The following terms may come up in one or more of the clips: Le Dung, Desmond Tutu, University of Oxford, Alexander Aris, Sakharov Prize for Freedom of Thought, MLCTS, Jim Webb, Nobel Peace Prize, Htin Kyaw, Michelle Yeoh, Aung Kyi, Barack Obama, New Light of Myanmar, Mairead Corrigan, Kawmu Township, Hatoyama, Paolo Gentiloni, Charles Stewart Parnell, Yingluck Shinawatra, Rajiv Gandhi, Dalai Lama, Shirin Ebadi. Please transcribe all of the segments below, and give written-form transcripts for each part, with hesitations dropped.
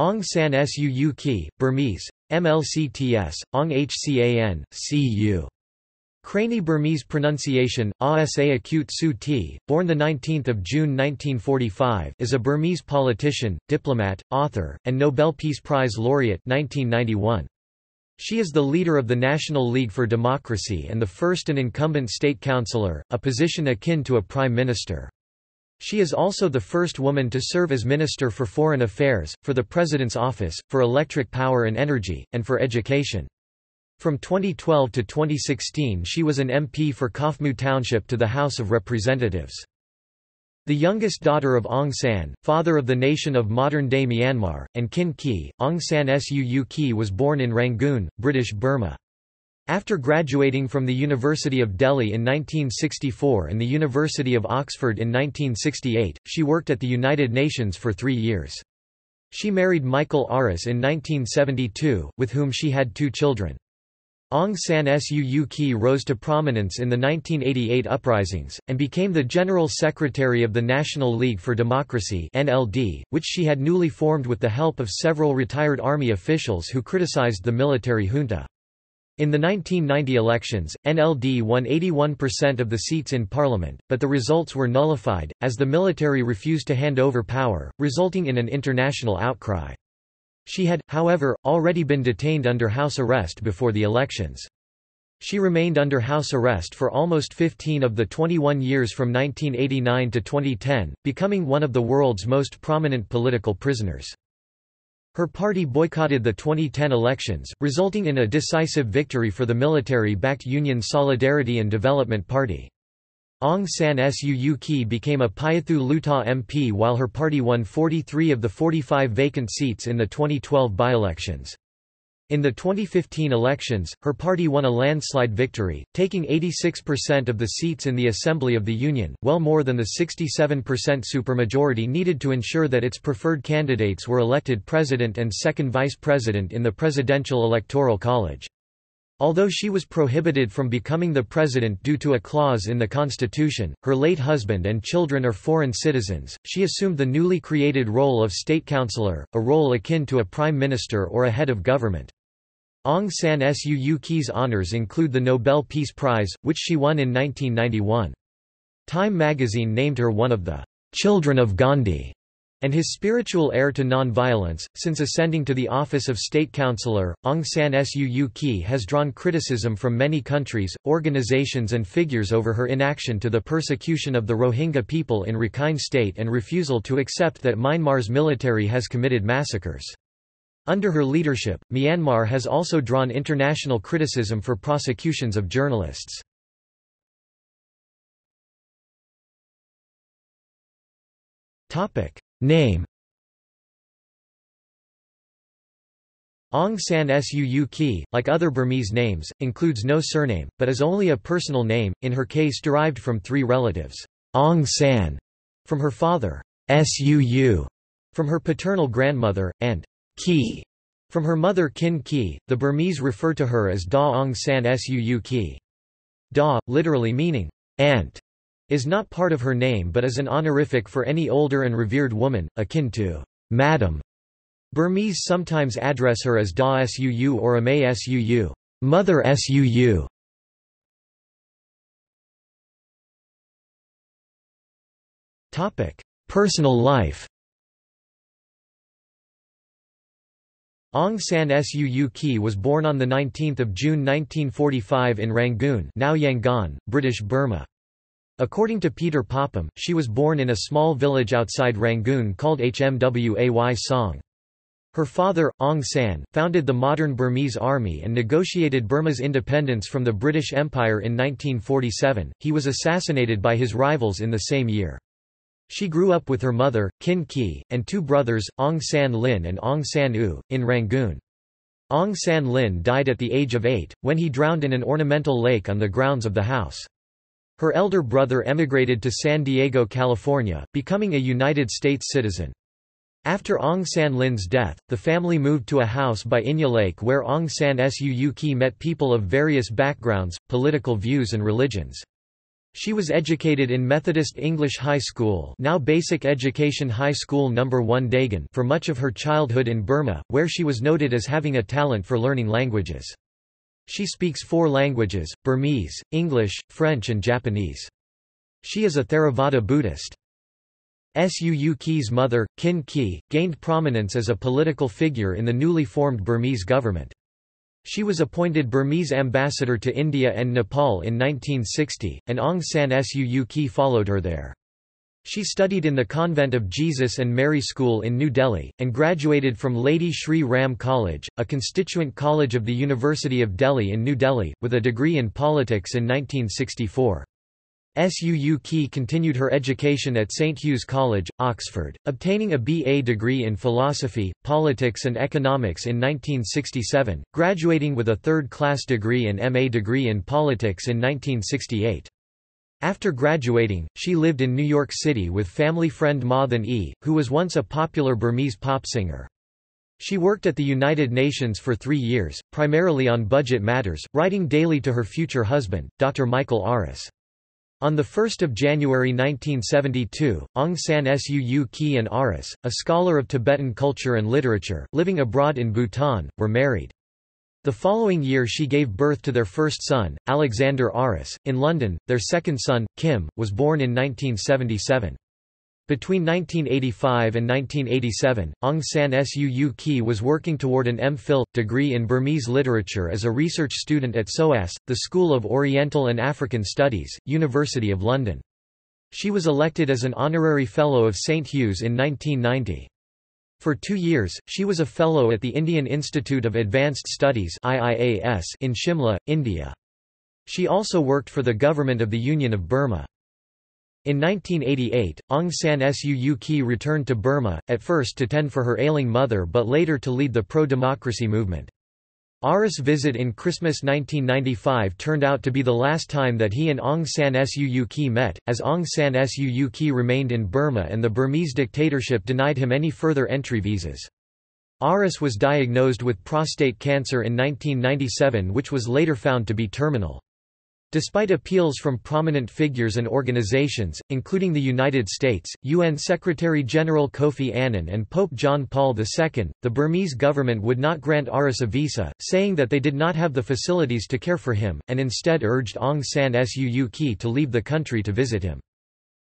Aung San Suu Kyi, Burmese, MLCTS, Aung Hcan, Cu. Craney Burmese pronunciation, Asa Acute Suu T, born 19 June 1945, is a Burmese politician, diplomat, author, and Nobel Peace Prize laureate 1991. She is the leader of the National League for Democracy and the first and incumbent state councillor, a position akin to a prime minister. She is also the first woman to serve as Minister for Foreign Affairs, for the President's Office, for Electric Power and Energy, and for Education. From 2012 to 2016 she was an MP for Kawmu Township to the House of Representatives. The youngest daughter of Aung San, father of the nation of modern-day Myanmar, and Khin Kyi, Aung San Suu Kyi was born in Rangoon, British Burma. After graduating from the University of Delhi in 1964 and the University of Oxford in 1968, she worked at the United Nations for 3 years. She married Michael Aris in 1972, with whom she had 2 children. Aung San Suu Kyi rose to prominence in the 1988 uprisings, and became the General Secretary of the National League for Democracy (NLD), which she had newly formed with the help of several retired army officials who criticized the military junta. In the 1990 elections, NLD won 81% of the seats in parliament, but the results were nullified, as the military refused to hand over power, resulting in an international outcry. She had, however, already been detained under house arrest before the elections. She remained under house arrest for almost 15 of the 21 years from 1989 to 2010, becoming one of the world's most prominent political prisoners. Her party boycotted the 2010 elections, resulting in a decisive victory for the military-backed Union Solidarity and Development Party. Aung San Suu Kyi became a Pyathu Lutah MP while her party won 43 of the 45 vacant seats in the 2012 by-elections. In the 2015 elections, her party won a landslide victory, taking 86% of the seats in the Assembly of the Union, well more than the 67% supermajority needed to ensure that its preferred candidates were elected president and second vice president in the Presidential Electoral College. Although she was prohibited from becoming the president due to a clause in the constitution, her late husband and children are foreign citizens, she assumed the newly created role of state councillor, a role akin to a prime minister or a head of government. Aung San Suu Kyi's honours include the Nobel Peace Prize, which she won in 1991. Time magazine named her one of the "children of Gandhi" and his spiritual heir to non-violence. Since ascending to the office of state councillor, Aung San Suu Kyi has drawn criticism from many countries, organizations and figures over her inaction to the persecution of the Rohingya people in Rakhine State and refusal to accept that Myanmar's military has committed massacres. Under her leadership, Myanmar has also drawn international criticism for prosecutions of journalists. Name: Aung San Suu Kyi, like other Burmese names, includes no surname, but is only a personal name, in her case derived from 3 relatives. Aung San, from her father, Suu, from her paternal grandmother, and Kyi, from her mother Khin Kyi. The Burmese refer to her as Da Aung San Suu Kyi. Da, literally meaning aunt, is not part of her name but is an honorific for any older and revered woman, akin to Madam. Burmese sometimes address her as Da Suu or Ame Suu, Mother Suu. Personal life: Aung San Suu Kyi was born on 19 June 1945 in Rangoon, now Yangon, British Burma. According to Peter Popham, she was born in a small village outside Rangoon called Hmway Song. Her father, Aung San, founded the modern Burmese army and negotiated Burma's independence from the British Empire in 1947. He was assassinated by his rivals in the same year. She grew up with her mother, Khin Kyi, and 2 brothers, Aung San Lin and Aung San Oo, in Rangoon. Aung San Lin died at the age of 8, when he drowned in an ornamental lake on the grounds of the house. Her elder brother emigrated to San Diego, California, becoming a United States citizen. After Aung San Lin's death, the family moved to a house by Inya Lake where Aung San Suu Kyi met people of various backgrounds, political views and religions. She was educated in Methodist English High School, now Basic Education High School No. 1 Dagon, for much of her childhood in Burma, where she was noted as having a talent for learning languages. She speaks 4 languages, Burmese, English, French and Japanese. She is a Theravada Buddhist. Suu Kyi's mother, Khin Kyi, gained prominence as a political figure in the newly formed Burmese government. She was appointed Burmese ambassador to India and Nepal in 1960, and Aung San Suu Kyi followed her there. She studied in the Convent of Jesus and Mary School in New Delhi, and graduated from Lady Shri Ram College, a constituent college of the University of Delhi in New Delhi, with a degree in politics in 1964. Suu Kyi continued her education at St Hugh's College, Oxford, obtaining a BA degree in philosophy, politics and economics in 1967, graduating with a third-class degree and MA degree in politics in 1968. After graduating, she lived in New York City with family friend Ma Than E, who was once a popular Burmese pop singer. She worked at the United Nations for 3 years, primarily on budget matters, writing daily to her future husband, Dr. Michael Aris. On 1 January 1972, Aung San Suu Kyi and Aris, a scholar of Tibetan culture and literature, living abroad in Bhutan, were married. The following year she gave birth to their first son, Alexander Aris, in London. Their second son, Kim, was born in 1977. Between 1985 and 1987, Aung San Suu Kyi was working toward an M.Phil degree in Burmese literature as a research student at SOAS, the School of Oriental and African Studies, University of London. She was elected as an honorary fellow of St Hugh's in 1990. For 2 years, she was a fellow at the Indian Institute of Advanced Studies (IIAS) in Shimla, India. She also worked for the government of the Union of Burma. In 1988, Aung San Suu Kyi returned to Burma, at first to tend for her ailing mother but later to lead the pro-democracy movement. Aris' visit in Christmas 1995 turned out to be the last time that he and Aung San Suu Kyi met, as Aung San Suu Kyi remained in Burma and the Burmese dictatorship denied him any further entry visas. Aris was diagnosed with prostate cancer in 1997, which was later found to be terminal. Despite appeals from prominent figures and organizations, including the United States, UN Secretary-General Kofi Annan and Pope John Paul II, the Burmese government would not grant Aris a visa, saying that they did not have the facilities to care for him, and instead urged Aung San Suu Kyi to leave the country to visit him.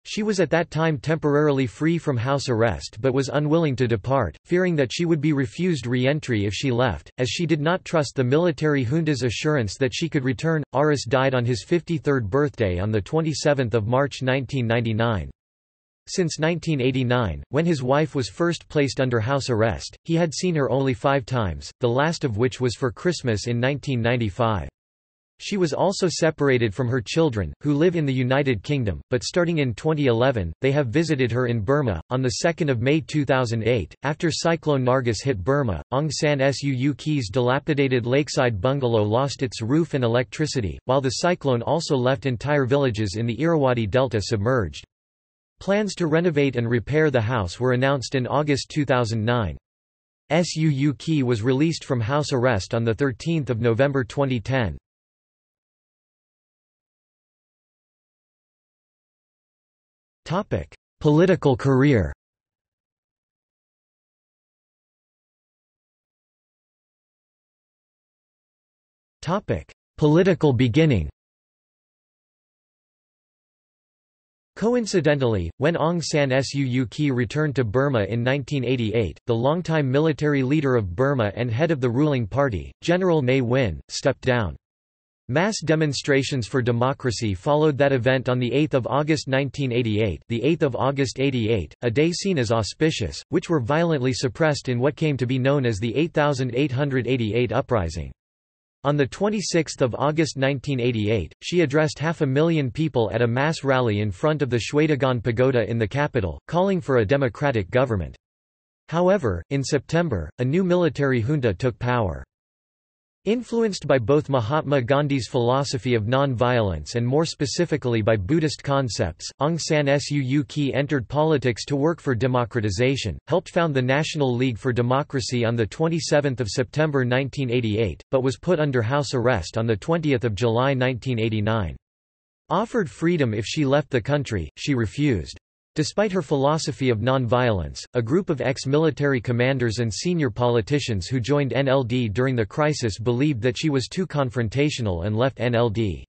She was at that time temporarily free from house arrest but was unwilling to depart, fearing that she would be refused re-entry if she left, as she did not trust the military junta's assurance that she could return. Aris died on his 53rd birthday on 27 March 1999. Since 1989, when his wife was first placed under house arrest, he had seen her only 5 times, the last of which was for Christmas in 1995. She was also separated from her children, who live in the United Kingdom, but starting in 2011, they have visited her in Burma. On 2 May 2008, after Cyclone Nargis hit Burma, Aung San Suu Kyi's dilapidated lakeside bungalow lost its roof and electricity, while the cyclone also left entire villages in the Irrawaddy Delta submerged. Plans to renovate and repair the house were announced in August 2009. Suu Kyi was released from house arrest on 13 November 2010. Political career. Political beginning. Coincidentally, when Aung San Suu Kyi returned to Burma in 1988, the longtime military leader of Burma and head of the ruling party, General Ne Win, stepped down. Mass demonstrations for democracy followed that event on 8 August 1988, the 8th of August 88, a day seen as auspicious, which were violently suppressed in what came to be known as the 8888 uprising. On 26 August 1988, she addressed 500,000 people at a mass rally in front of the Shwedagon Pagoda in the capital, calling for a democratic government. However, in September, a new military junta took power. Influenced by both Mahatma Gandhi's philosophy of non-violence and more specifically by Buddhist concepts, Aung San Suu Kyi entered politics to work for democratization, helped found the National League for Democracy on 27 September 1988, but was put under house arrest on 20 July 1989. Offered freedom if she left the country, she refused. Despite her philosophy of non-violence, a group of ex-military commanders and senior politicians who joined NLD during the crisis believed that she was too confrontational and left NLD.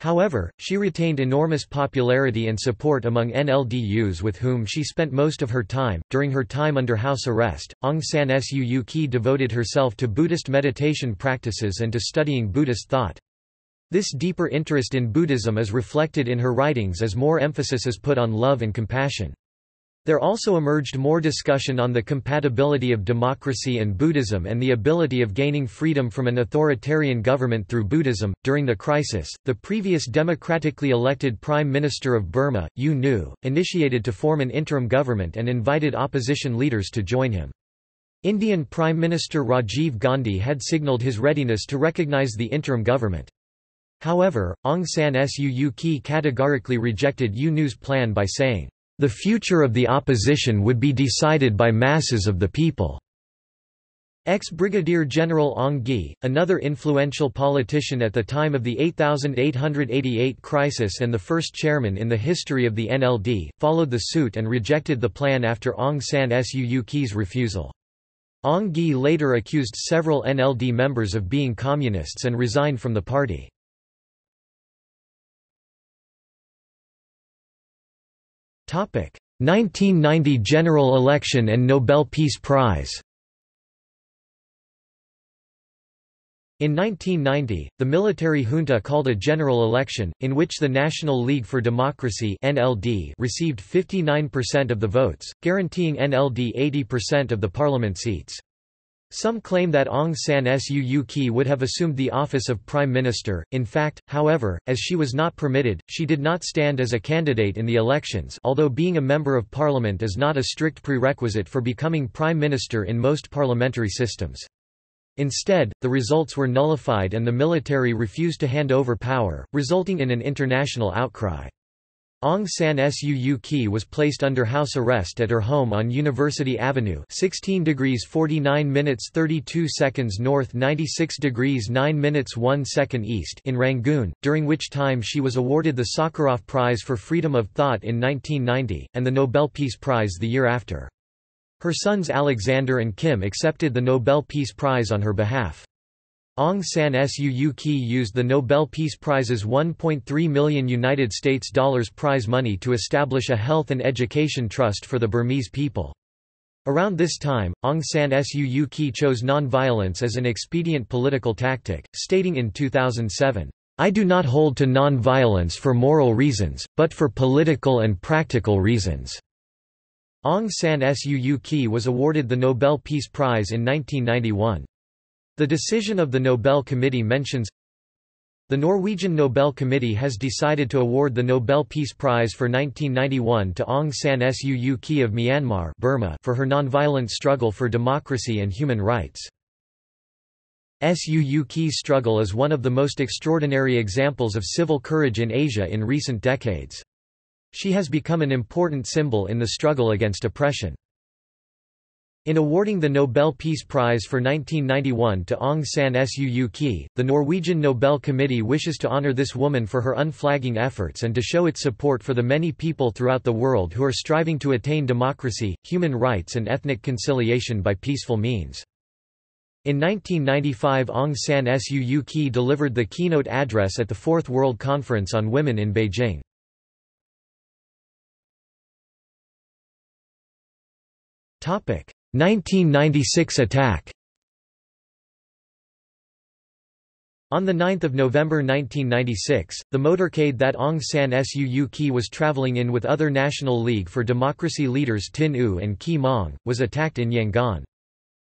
However, she retained enormous popularity and support among NLD youths with whom she spent most of her time. During her time under house arrest, Aung San Suu Kyi devoted herself to Buddhist meditation practices and to studying Buddhist thought. This deeper interest in Buddhism is reflected in her writings as more emphasis is put on love and compassion. There also emerged more discussion on the compatibility of democracy and Buddhism and the ability of gaining freedom from an authoritarian government through Buddhism. During the crisis, the previous democratically elected Prime Minister of Burma, U Nu, initiated to form an interim government and invited opposition leaders to join him. Indian Prime Minister Rajiv Gandhi had signaled his readiness to recognize the interim government. However, Aung San Suu Kyi categorically rejected U Nu's plan by saying, "The future of the opposition would be decided by masses of the people." Ex-Brigadier General Aung Gyi, another influential politician at the time of the 8888 crisis and the first chairman in the history of the NLD, followed the suit and rejected the plan after Aung San Suu Kyi's refusal. Aung Gyi later accused several NLD members of being communists and resigned from the party. Topic: 1990 general election and Nobel Peace Prize. In 1990, the military junta called a general election, in which the National League for Democracy (NLD) received 59% of the votes, guaranteeing NLD 80% of the parliament seats. Some claim that Aung San Suu Kyi would have assumed the office of Prime Minister. In fact, however, as she was not permitted, she did not stand as a candidate in the elections, although being a member of parliament is not a strict prerequisite for becoming Prime Minister in most parliamentary systems. Instead, the results were nullified and the military refused to hand over power, resulting in an international outcry. Aung San Suu Kyi was placed under house arrest at her home on University Avenue 16°49′32" north 96°9′1" east in Rangoon, during which time she was awarded the Sakharov Prize for Freedom of Thought in 1990, and the Nobel Peace Prize the year after. Her sons Alexander and Kim accepted the Nobel Peace Prize on her behalf. Aung San Suu Kyi used the Nobel Peace Prize's $1.3 million prize money to establish a health and education trust for the Burmese people. Around this time, Aung San Suu Kyi chose nonviolence as an expedient political tactic, stating in 2007, "I do not hold to nonviolence for moral reasons, but for political and practical reasons." Aung San Suu Kyi was awarded the Nobel Peace Prize in 1991. The decision of the Nobel Committee mentions, "The Norwegian Nobel Committee has decided to award the Nobel Peace Prize for 1991 to Aung San Suu Kyi of Myanmar, Burma, for her nonviolent struggle for democracy and human rights." Suu Kyi's struggle is one of the most extraordinary examples of civil courage in Asia in recent decades. She has become an important symbol in the struggle against oppression. In awarding the Nobel Peace Prize for 1991 to Aung San Suu Kyi, the Norwegian Nobel Committee wishes to honor this woman for her unflagging efforts and to show its support for the many people throughout the world who are striving to attain democracy, human rights and ethnic conciliation by peaceful means. In 1995, Aung San Suu Kyi delivered the keynote address at the Fourth World Conference on Women in Beijing. Topic: 1996 attack. On 9 November 1996, the motorcade that Aung San Suu Kyi was traveling in with other National League for Democracy leaders Tin Oo and Kyi Maung, was attacked in Yangon.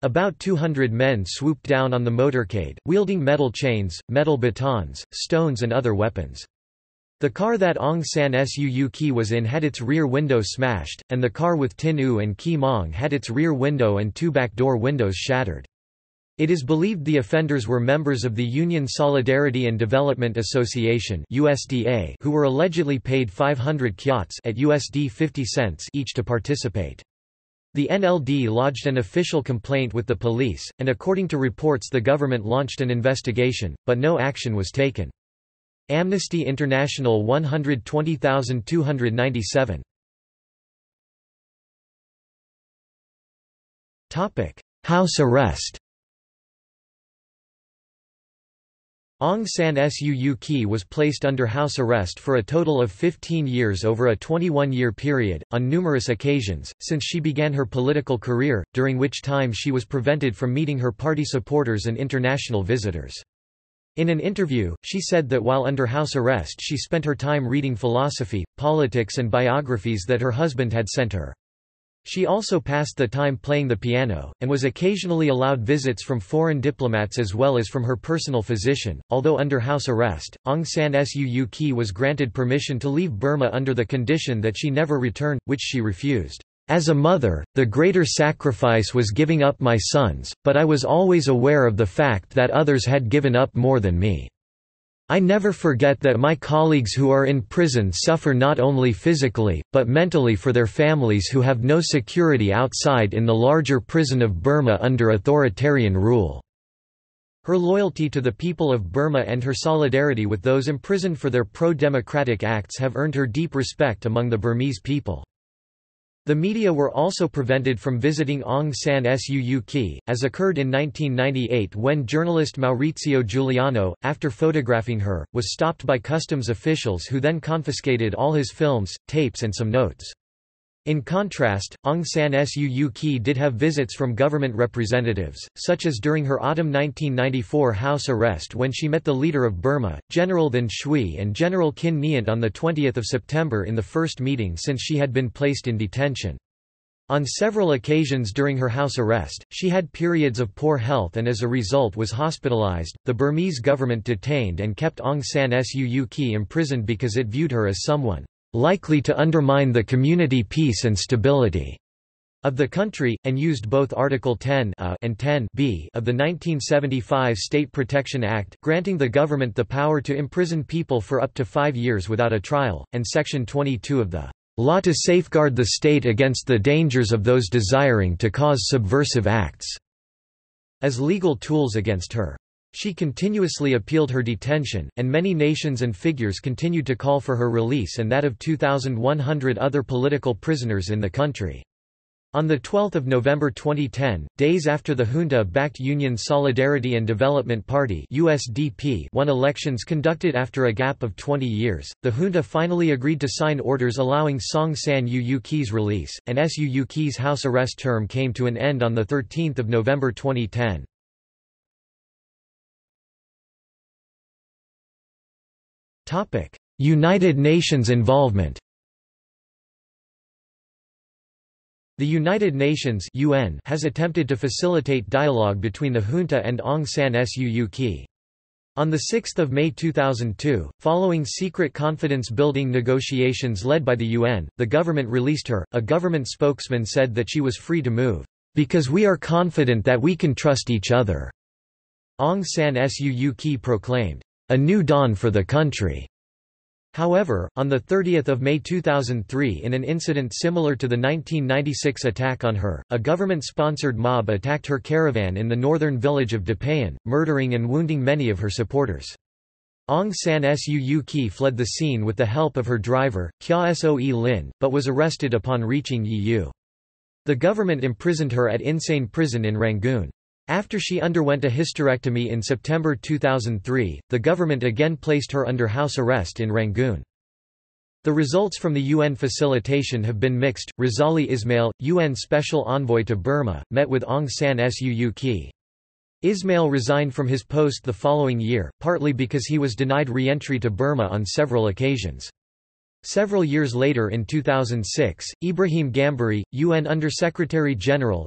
About 200 men swooped down on the motorcade, wielding metal chains, metal batons, stones and other weapons. The car that Aung San Suu Kyi was in had its rear window smashed, and the car with Tin Oo and Kyi Maung had its rear window and two backdoor windows shattered. It is believed the offenders were members of the Union Solidarity and Development Association (USDA), who were allegedly paid 500 kyats at USD 50¢ each to participate. The NLD lodged an official complaint with the police, and according to reports the government launched an investigation, but no action was taken. Amnesty International 120,297. House arrest. Aung San Suu Kyi was placed under house arrest for a total of 15 years over a 21-year period, on numerous occasions, since she began her political career, during which time she was prevented from meeting her party supporters and international visitors. In an interview, she said that while under house arrest she spent her time reading philosophy, politics and biographies that her husband had sent her. She also passed the time playing the piano, and was occasionally allowed visits from foreign diplomats as well as from her personal physician. Although under house arrest, Aung San Suu Kyi was granted permission to leave Burma under the condition that she never return, which she refused. As a mother, the greater sacrifice was giving up my sons, but I was always aware of the fact that others had given up more than me. I never forget that my colleagues who are in prison suffer not only physically, but mentally for their families who have no security outside in the larger prison of Burma under authoritarian rule." Her loyalty to the people of Burma and her solidarity with those imprisoned for their pro-democratic acts have earned her deep respect among the Burmese people. The media were also prevented from visiting Aung San Suu Kyi, as occurred in 1998 when journalist Maurizio Giuliano, after photographing her, was stopped by customs officials who then confiscated all his films, tapes and some notes. In contrast, Aung San Suu Kyi did have visits from government representatives, such as during her autumn 1994 house arrest when she met the leader of Burma, General Than Shwe and General Khin Kyi on 20 September in the first meeting since she had been placed in detention. On several occasions during her house arrest, she had periods of poor health and as a result was hospitalized. The Burmese government detained and kept Aung San Suu Kyi imprisoned because it viewed her as someone likely to undermine the community peace and stability of the country, and used both Article 10(a) and 10(b) of the 1975 State Protection Act, granting the government the power to imprison people for up to 5 years without a trial, and Section 22 of the Law to safeguard the state against the dangers of those desiring to cause subversive acts, as legal tools against her. She continuously appealed her detention, and many nations and figures continued to call for her release and that of 2,100 other political prisoners in the country. On 12 November 2010, days after the junta-backed Union Solidarity and Development Party (USDP) won elections conducted after a gap of 20 years, the junta finally agreed to sign orders allowing Aung San Suu Kyi's release, and Suu Kyi's house arrest term came to an end on 13 November 2010. United Nations involvement. The United Nations (UN) has attempted to facilitate dialogue between the junta and Aung San Suu Kyi. On 6 May 2002, following secret confidence-building negotiations led by the UN, the government released her. A government spokesman said that she was free to move, "...because we are confident that we can trust each other." Aung San Suu Kyi proclaimed, "A new dawn for the country." However, on 30 May 2003 in an incident similar to the 1996 attack on her, a government-sponsored mob attacked her caravan in the northern village of Depayin, murdering and wounding many of her supporters. Aung San Suu Kyi fled the scene with the help of her driver, Kya Soe Lin, but was arrested upon reaching EU. The government imprisoned her at Insein Prison in Rangoon. After she underwent a hysterectomy in September 2003, the government again placed her under house arrest in Rangoon. The results from the UN facilitation have been mixed. Razali Ismail, UN Special Envoy to Burma, met with Aung San Suu Kyi. Ismail resigned from his post the following year, partly because he was denied re-entry to Burma on several occasions. Several years later in 2006, Ibrahim Gambari, UN Under-Secretary-General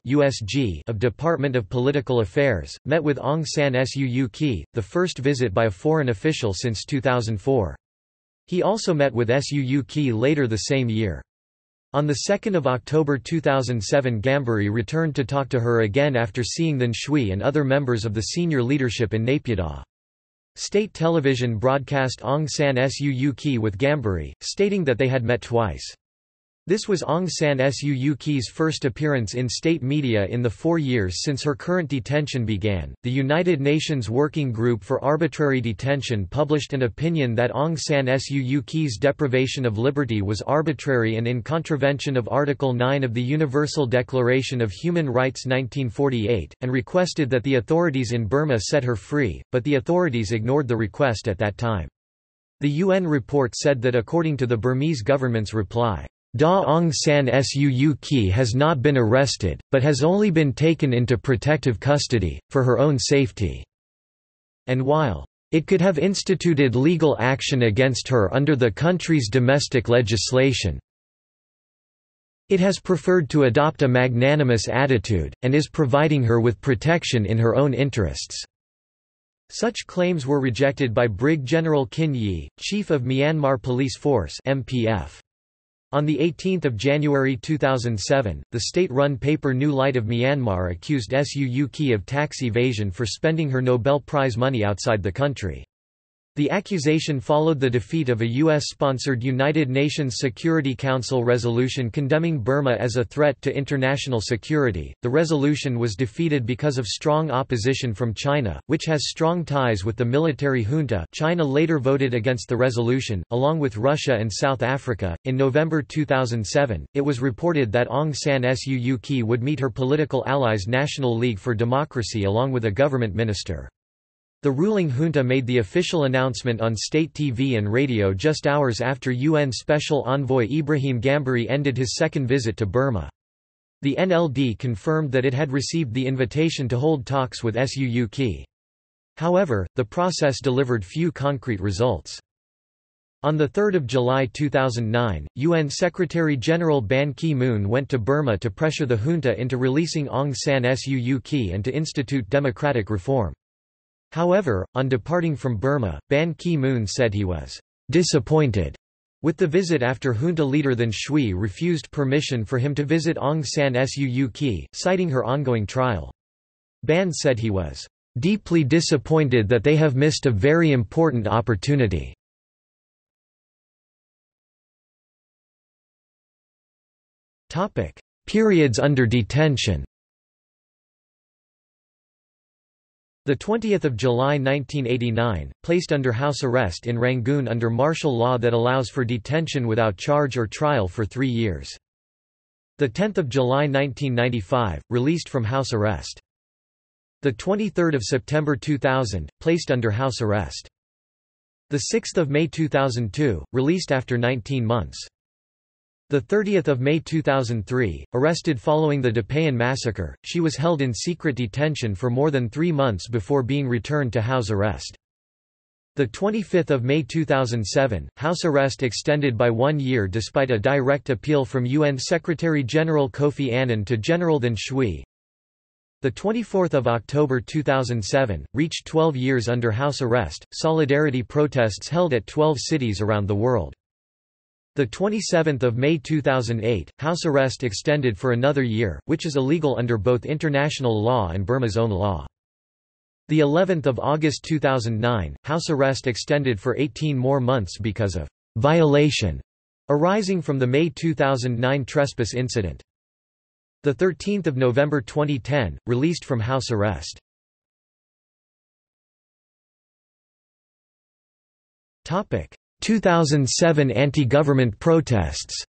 of Department of Political Affairs, met with Aung San Suu Kyi, the first visit by a foreign official since 2004. He also met with Suu Kyi later the same year. On 2 October 2007 Gambari returned to talk to her again after seeing Than Shwe and other members of the senior leadership in Naypyidaw. State television broadcast Aung San Suu Kyi with Gambari, stating that they had met twice. This was Aung San Suu Kyi's first appearance in state media in the 4 years since her current detention began. The United Nations Working Group for Arbitrary Detention published an opinion that Aung San Suu Kyi's deprivation of liberty was arbitrary and in contravention of Article 9 of the Universal Declaration of Human Rights 1948, and requested that the authorities in Burma set her free, but the authorities ignored the request at that time. The UN report said that according to the Burmese government's reply, Da Aung San Suu Kyi has not been arrested, but has only been taken into protective custody, for her own safety. And while it could have instituted legal action against her under the country's domestic legislation, it has preferred to adopt a magnanimous attitude, and is providing her with protection in her own interests. Such claims were rejected by Brig General Khin Kyi, Chief of Myanmar Police Force (MPF). On 18 January 2007, the state-run paper New Light of Myanmar accused Suu Kyi of tax evasion for spending her Nobel Prize money outside the country. The accusation followed the defeat of a U.S.-sponsored United Nations Security Council resolution condemning Burma as a threat to international security. The resolution was defeated because of strong opposition from China, which has strong ties with the military junta. China later voted against the resolution, along with Russia and South Africa. In November 2007, it was reported that Aung San Suu Kyi would meet her political allies' National League for Democracy along with a government minister. The ruling junta made the official announcement on state TV and radio just hours after UN Special Envoy Ibrahim Gambari ended his second visit to Burma. The NLD confirmed that it had received the invitation to hold talks with Suu Kyi. However, the process delivered few concrete results. On 3 July 2009, UN Secretary-General Ban Ki-moon went to Burma to pressure the junta into releasing Aung San Suu Kyi and to institute democratic reform. However, on departing from Burma, Ban Ki-moon said he was disappointed with the visit after junta leader Than Shwe refused permission for him to visit Aung San Suu Kyi, citing her ongoing trial. Ban said he was deeply disappointed that they have missed a very important opportunity. Periods under detention. 20 July 1989, placed under house arrest in Rangoon under martial law that allows for detention without charge or trial for 3 years. 10 July 1995, released from house arrest. 23 September 2000, placed under house arrest. 6 May 2002, released after 19 months. 30 May 2003, arrested following the Depayin massacre, she was held in secret detention for more than 3 months before being returned to house arrest. 25 May 2007, house arrest extended by 1 year despite a direct appeal from UN Secretary-General Kofi Annan to General Than Shwe. 24 October 2007, reached 12 years under house arrest, solidarity protests held at 12 cities around the world. 27 May 2008, house arrest extended for another year, which is illegal under both international law and Burma's own law. 11 August 2009, house arrest extended for 18 more months because of violation arising from the May 2009 trespass incident. 13 November 2010, released from house arrest. Topic: 2007 anti-government protests.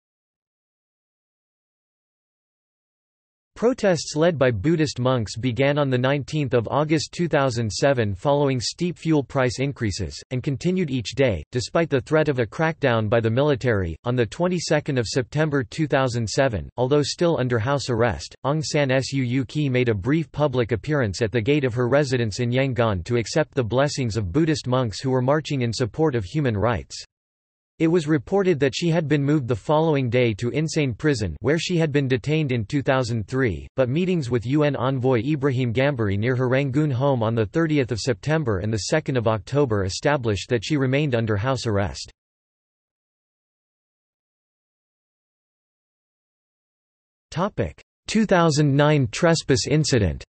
Protests led by Buddhist monks began on 19 August 2007 following steep fuel price increases, and continued each day, despite the threat of a crackdown by the military. On 22 September 2007, although still under house arrest, Aung San Suu Kyi made a brief public appearance at the gate of her residence in Yangon to accept the blessings of Buddhist monks who were marching in support of human rights. It was reported that she had been moved the following day to Insein Prison, where she had been detained in 2003, but meetings with UN envoy Ibrahim Gambari near her Rangoon home on 30 September and 2 October established that she remained under house arrest. Topic: 2009 trespass incident.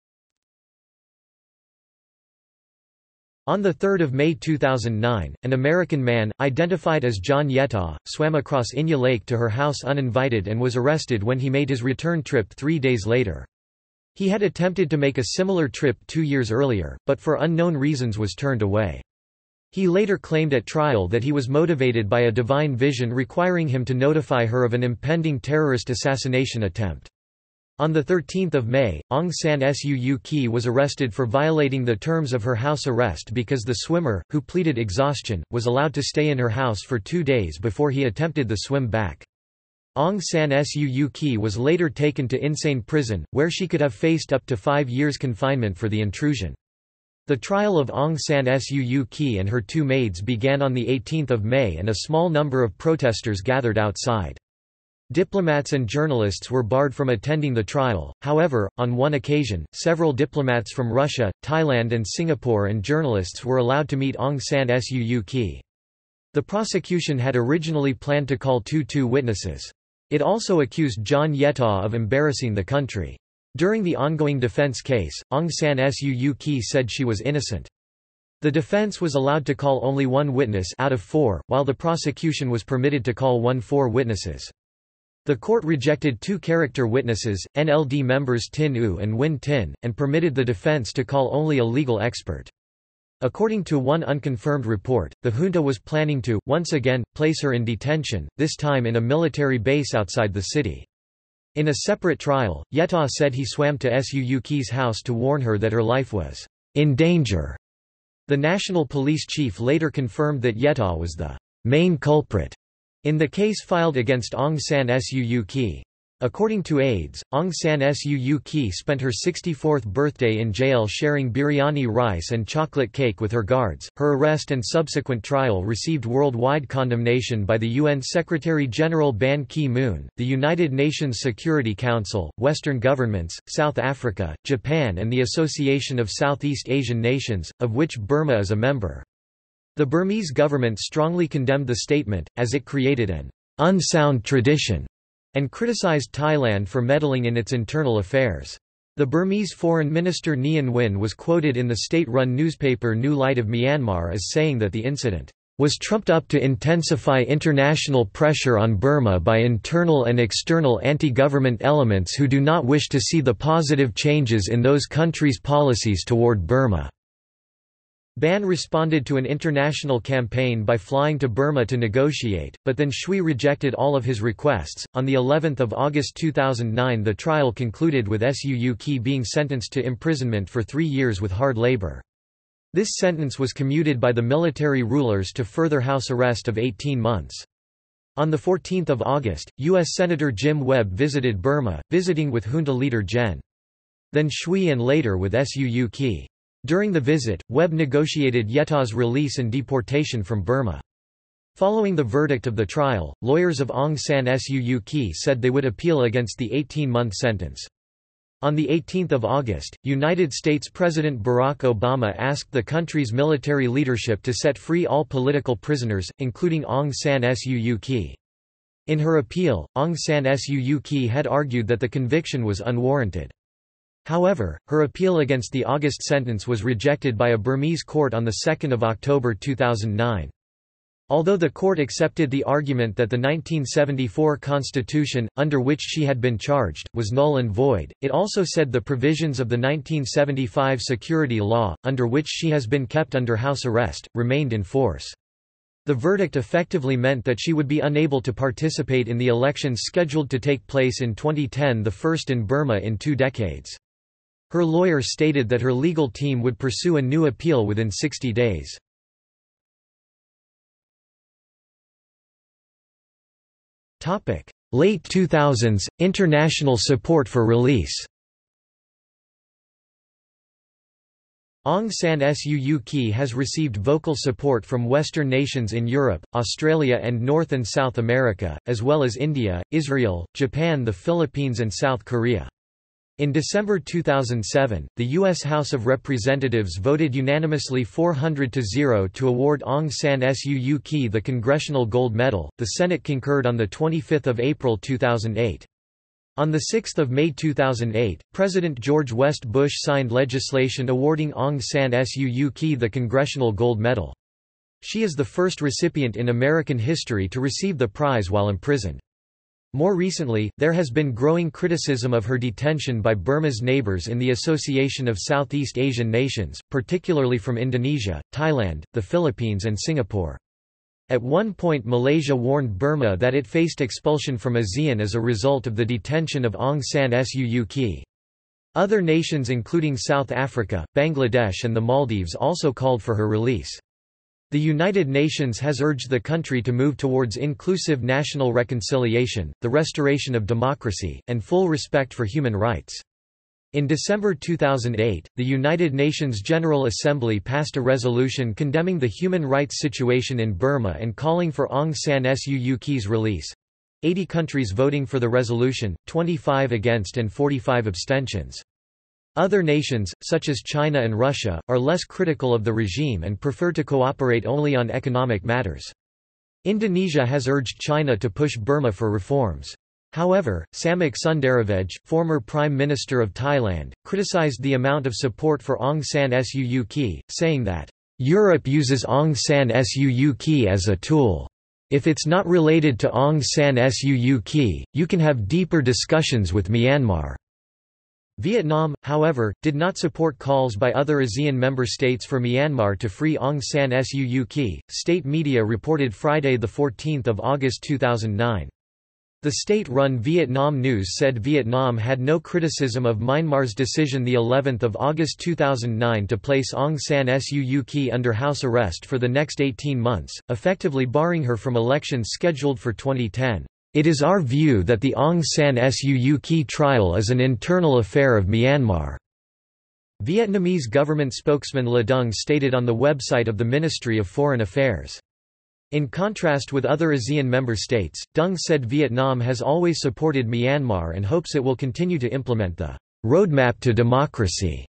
On 3 May 2009, an American man, identified as John Yettaw, swam across Inya Lake to her house uninvited and was arrested when he made his return trip 3 days later. He had attempted to make a similar trip 2 years earlier, but for unknown reasons was turned away. He later claimed at trial that he was motivated by a divine vision requiring him to notify her of an impending terrorist assassination attempt. On 13 May, Aung San Suu Kyi was arrested for violating the terms of her house arrest because the swimmer, who pleaded exhaustion, was allowed to stay in her house for 2 days before he attempted the swim back. Aung San Suu Kyi was later taken to Insein Prison, where she could have faced up to 5 years confinement for the intrusion. The trial of Aung San Suu Kyi and her two maids began on 18 May and a small number of protesters gathered outside. Diplomats and journalists were barred from attending the trial, however, on one occasion, several diplomats from Russia, Thailand and Singapore and journalists were allowed to meet Aung San Suu Kyi. The prosecution had originally planned to call 2 witnesses. It also accused John Yettaw of embarrassing the country. During the ongoing defense case, Aung San Suu Kyi said she was innocent. The defense was allowed to call only one witness out of 4, while the prosecution was permitted to call 4 witnesses. The court rejected 2 character witnesses, NLD members Tin Oo and Win Tin, and permitted the defense to call only a legal expert. According to one unconfirmed report, the junta was planning to, once again, place her in detention, this time in a military base outside the city. In a separate trial, Yettaw said he swam to Suu Kyi's house to warn her that her life was in danger. The national police chief later confirmed that Yettaw was the main culprit in the case filed against Aung San Suu Kyi. According to aides, Aung San Suu Kyi spent her 64th birthday in jail sharing biryani rice and chocolate cake with her guards. Her arrest and subsequent trial received worldwide condemnation by the UN Secretary-General Ban Ki-moon, the United Nations Security Council, Western governments, South Africa, Japan and the Association of Southeast Asian Nations, of which Burma is a member. The Burmese government strongly condemned the statement, as it created an unsound tradition, and criticized Thailand for meddling in its internal affairs. The Burmese Foreign Minister Nguyen Win was quoted in the state-run newspaper New Light of Myanmar as saying that the incident was trumped up to intensify international pressure on Burma by internal and external anti-government elements who do not wish to see the positive changes in those countries' policies toward Burma. Ban responded to an international campaign by flying to Burma to negotiate, but Than Shwe rejected all of his requests. On the 11th of August 2009, the trial concluded with Suu Kyi being sentenced to imprisonment for 3 years with hard labor. This sentence was commuted by the military rulers to further house arrest of 18 months. On the 14th of August, U.S. Senator Jim Webb visited Burma, visiting with junta leader Than Shwe and later with Suu Kyi. During the visit, Webb negotiated Yettaw's release and deportation from Burma. Following the verdict of the trial, lawyers of Aung San Suu Kyi said they would appeal against the 18-month sentence. On 18 August, United States President Barack Obama asked the country's military leadership to set free all political prisoners, including Aung San Suu Kyi. In her appeal, Aung San Suu Kyi had argued that the conviction was unwarranted. However, her appeal against the August sentence was rejected by a Burmese court on 2 October 2009. Although the court accepted the argument that the 1974 constitution, under which she had been charged, was null and void, it also said the provisions of the 1975 security law, under which she has been kept under house arrest, remained in force. The verdict effectively meant that she would be unable to participate in the elections scheduled to take place in 2010, the first in Burma in 2 decades. Her lawyer stated that her legal team would pursue a new appeal within 60 days. Late 2000s, international support for release. Aung San Suu Kyi has received vocal support from Western nations in Europe, Australia and North and South America, as well as India, Israel, Japan, the Philippines and South Korea. In December 2007, the U.S. House of Representatives voted unanimously 400-0 to award Aung San Suu Kyi the Congressional Gold Medal. The Senate concurred on 25 April 2008. On 6 May 2008, President George W. Bush signed legislation awarding Aung San Suu Kyi the Congressional Gold Medal. She is the first recipient in American history to receive the prize while imprisoned. More recently, there has been growing criticism of her detention by Burma's neighbors in the Association of Southeast Asian Nations, particularly from Indonesia, Thailand, the Philippines and Singapore. At one point Malaysia warned Burma that it faced expulsion from ASEAN as a result of the detention of Aung San Suu Kyi. Other nations including South Africa, Bangladesh and the Maldives also called for her release. The United Nations has urged the country to move towards inclusive national reconciliation, the restoration of democracy, and full respect for human rights. In December 2008, the United Nations General Assembly passed a resolution condemning the human rights situation in Burma and calling for Aung San Suu Kyi's release. 80 countries voting for the resolution, 25 against and 45 abstentions. Other nations, such as China and Russia, are less critical of the regime and prefer to cooperate only on economic matters. Indonesia has urged China to push Burma for reforms. However, Samik Sundaravej, former Prime Minister of Thailand, criticized the amount of support for Aung San Suu Kyi, saying that, "Europe uses Aung San Suu Kyi as a tool. If it's not related to Aung San Suu Kyi, you can have deeper discussions with Myanmar." Vietnam, however, did not support calls by other ASEAN member states for Myanmar to free Aung San Suu Kyi, state media reported Friday 14 August 2009. The state-run Vietnam News said Vietnam had no criticism of Myanmar's decision the 11th of August 2009 to place Aung San Suu Kyi under house arrest for the next 18 months, effectively barring her from elections scheduled for 2010. "It is our view that the Aung San Suu Kyi trial is an internal affair of Myanmar," Vietnamese government spokesman Le Dung stated on the website of the Ministry of Foreign Affairs. In contrast with other ASEAN member states, Dung said Vietnam has always supported Myanmar and hopes it will continue to implement the roadmap to democracy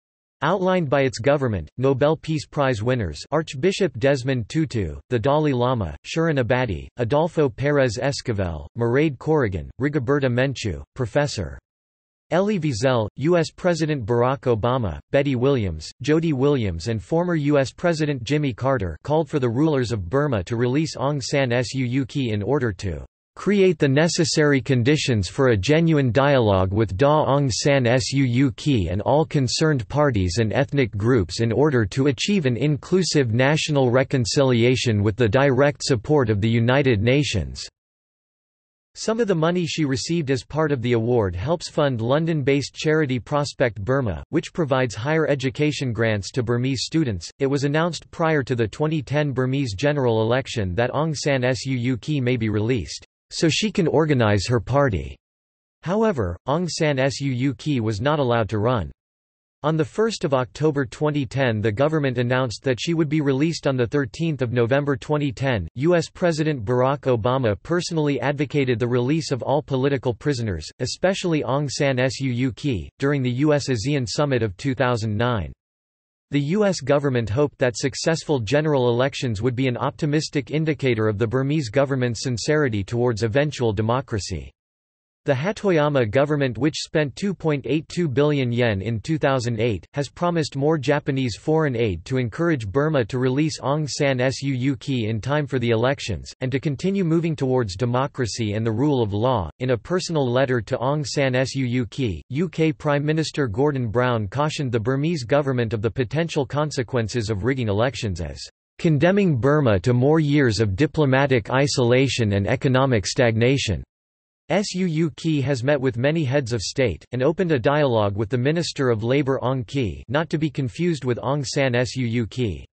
outlined by its government. Nobel Peace Prize winners Archbishop Desmond Tutu, the Dalai Lama, Shirin Ebadi, Adolfo Pérez Esquivel, Mairead Corrigan, Rigoberta Menchu, Professor Elie Wiesel, U.S. President Barack Obama, Betty Williams, Jody Williams and former U.S. President Jimmy Carter called for the rulers of Burma to release Aung San Suu Kyi in order to "...create the necessary conditions for a genuine dialogue with Daw Aung San Suu Kyi and all concerned parties and ethnic groups in order to achieve an inclusive national reconciliation with the direct support of the United Nations." Some of the money she received as part of the award helps fund London-based charity Prospect Burma, which provides higher education grants to Burmese students. It was announced prior to the 2010 Burmese general election that Aung San Suu Kyi may be released, so she can organize her party. However, Aung San Suu Kyi was not allowed to run. On 1 October 2010 the government announced that she would be released on 13 November 2010. U.S. President Barack Obama personally advocated the release of all political prisoners, especially Aung San Suu Kyi, during the U.S.-ASEAN Summit of 2009. The U.S. government hoped that successful general elections would be an optimistic indicator of the Burmese government's sincerity towards eventual democracy. The Hatoyama government, which spent 2.82 billion yen in 2008, has promised more Japanese foreign aid to encourage Burma to release Aung San Suu Kyi in time for the elections, and to continue moving towards democracy and the rule of law. In a personal letter to Aung San Suu Kyi, UK Prime Minister Gordon Brown cautioned the Burmese government of the potential consequences of rigging elections as condemning Burma to more years of diplomatic isolation and economic stagnation. Suu Kyi has met with many heads of state, and opened a dialogue with the Minister of Labour Aung Kyi, not to be confused with Aung San Suu Kyi.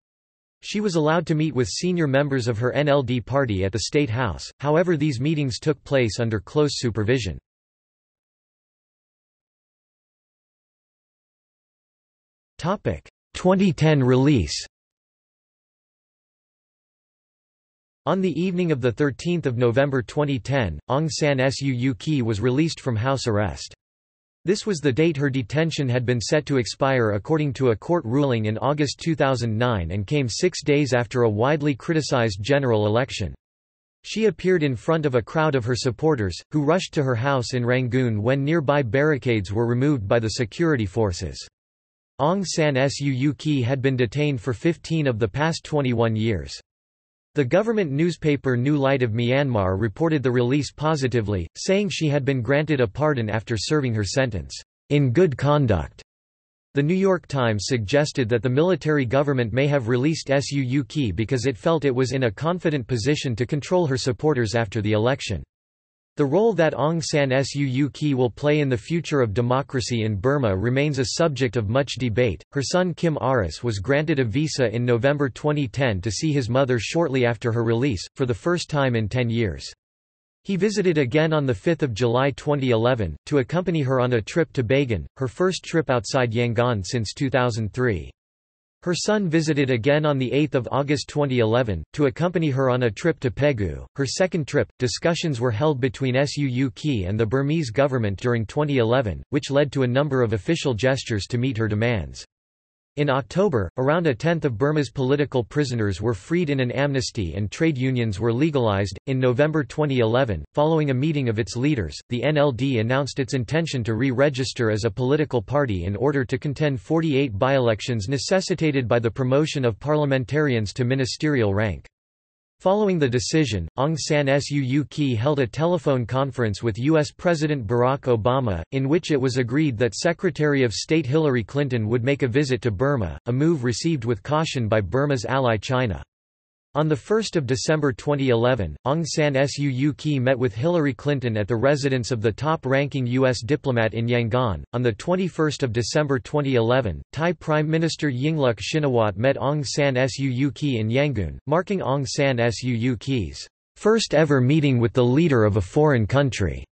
She was allowed to meet with senior members of her NLD party at the State House, however these meetings took place under close supervision. == 2010 release == On the evening of 13 November 2010, Aung San Suu Kyi was released from house arrest. This was the date her detention had been set to expire according to a court ruling in August 2009 and came 6 days after a widely criticized general election. She appeared in front of a crowd of her supporters, who rushed to her house in Rangoon when nearby barricades were removed by the security forces. Aung San Suu Kyi had been detained for 15 of the past 21 years. The government newspaper New Light of Myanmar reported the release positively, saying she had been granted a pardon after serving her sentence, "in good conduct." The New York Times suggested that the military government may have released Suu Kyi because it felt it was in a confident position to control her supporters after the election. The role that Aung San Suu Kyi will play in the future of democracy in Burma remains a subject of much debate. Her son Kim Aris was granted a visa in November 2010 to see his mother shortly after her release, for the first time in 10 years. He visited again on 5 July 2011, to accompany her on a trip to Bagan, her first trip outside Yangon since 2003. Her son visited again on 8 August 2011, to accompany her on a trip to Pegu. Her second trip, discussions were held between Suu Kyi and the Burmese government during 2011, which led to a number of official gestures to meet her demands. In October, around a tenth of Burma's political prisoners were freed in an amnesty and trade unions were legalized. In November 2011, following a meeting of its leaders, the NLD announced its intention to re-register as a political party in order to contend 48 by-elections necessitated by the promotion of parliamentarians to ministerial rank. Following the decision, Aung San Suu Kyi held a telephone conference with U.S. President Barack Obama, in which it was agreed that Secretary of State Hillary Clinton would make a visit to Burma, a move received with caution by Burma's ally China. On 1 December 2011, Aung San Suu Kyi met with Hillary Clinton at the residence of the top-ranking U.S. diplomat in Yangon. On 21 December 2011, Thai Prime Minister Yingluck Shinawatra met Aung San Suu Kyi in Yangon, marking Aung San Suu Kyi's first-ever meeting with the leader of a foreign country.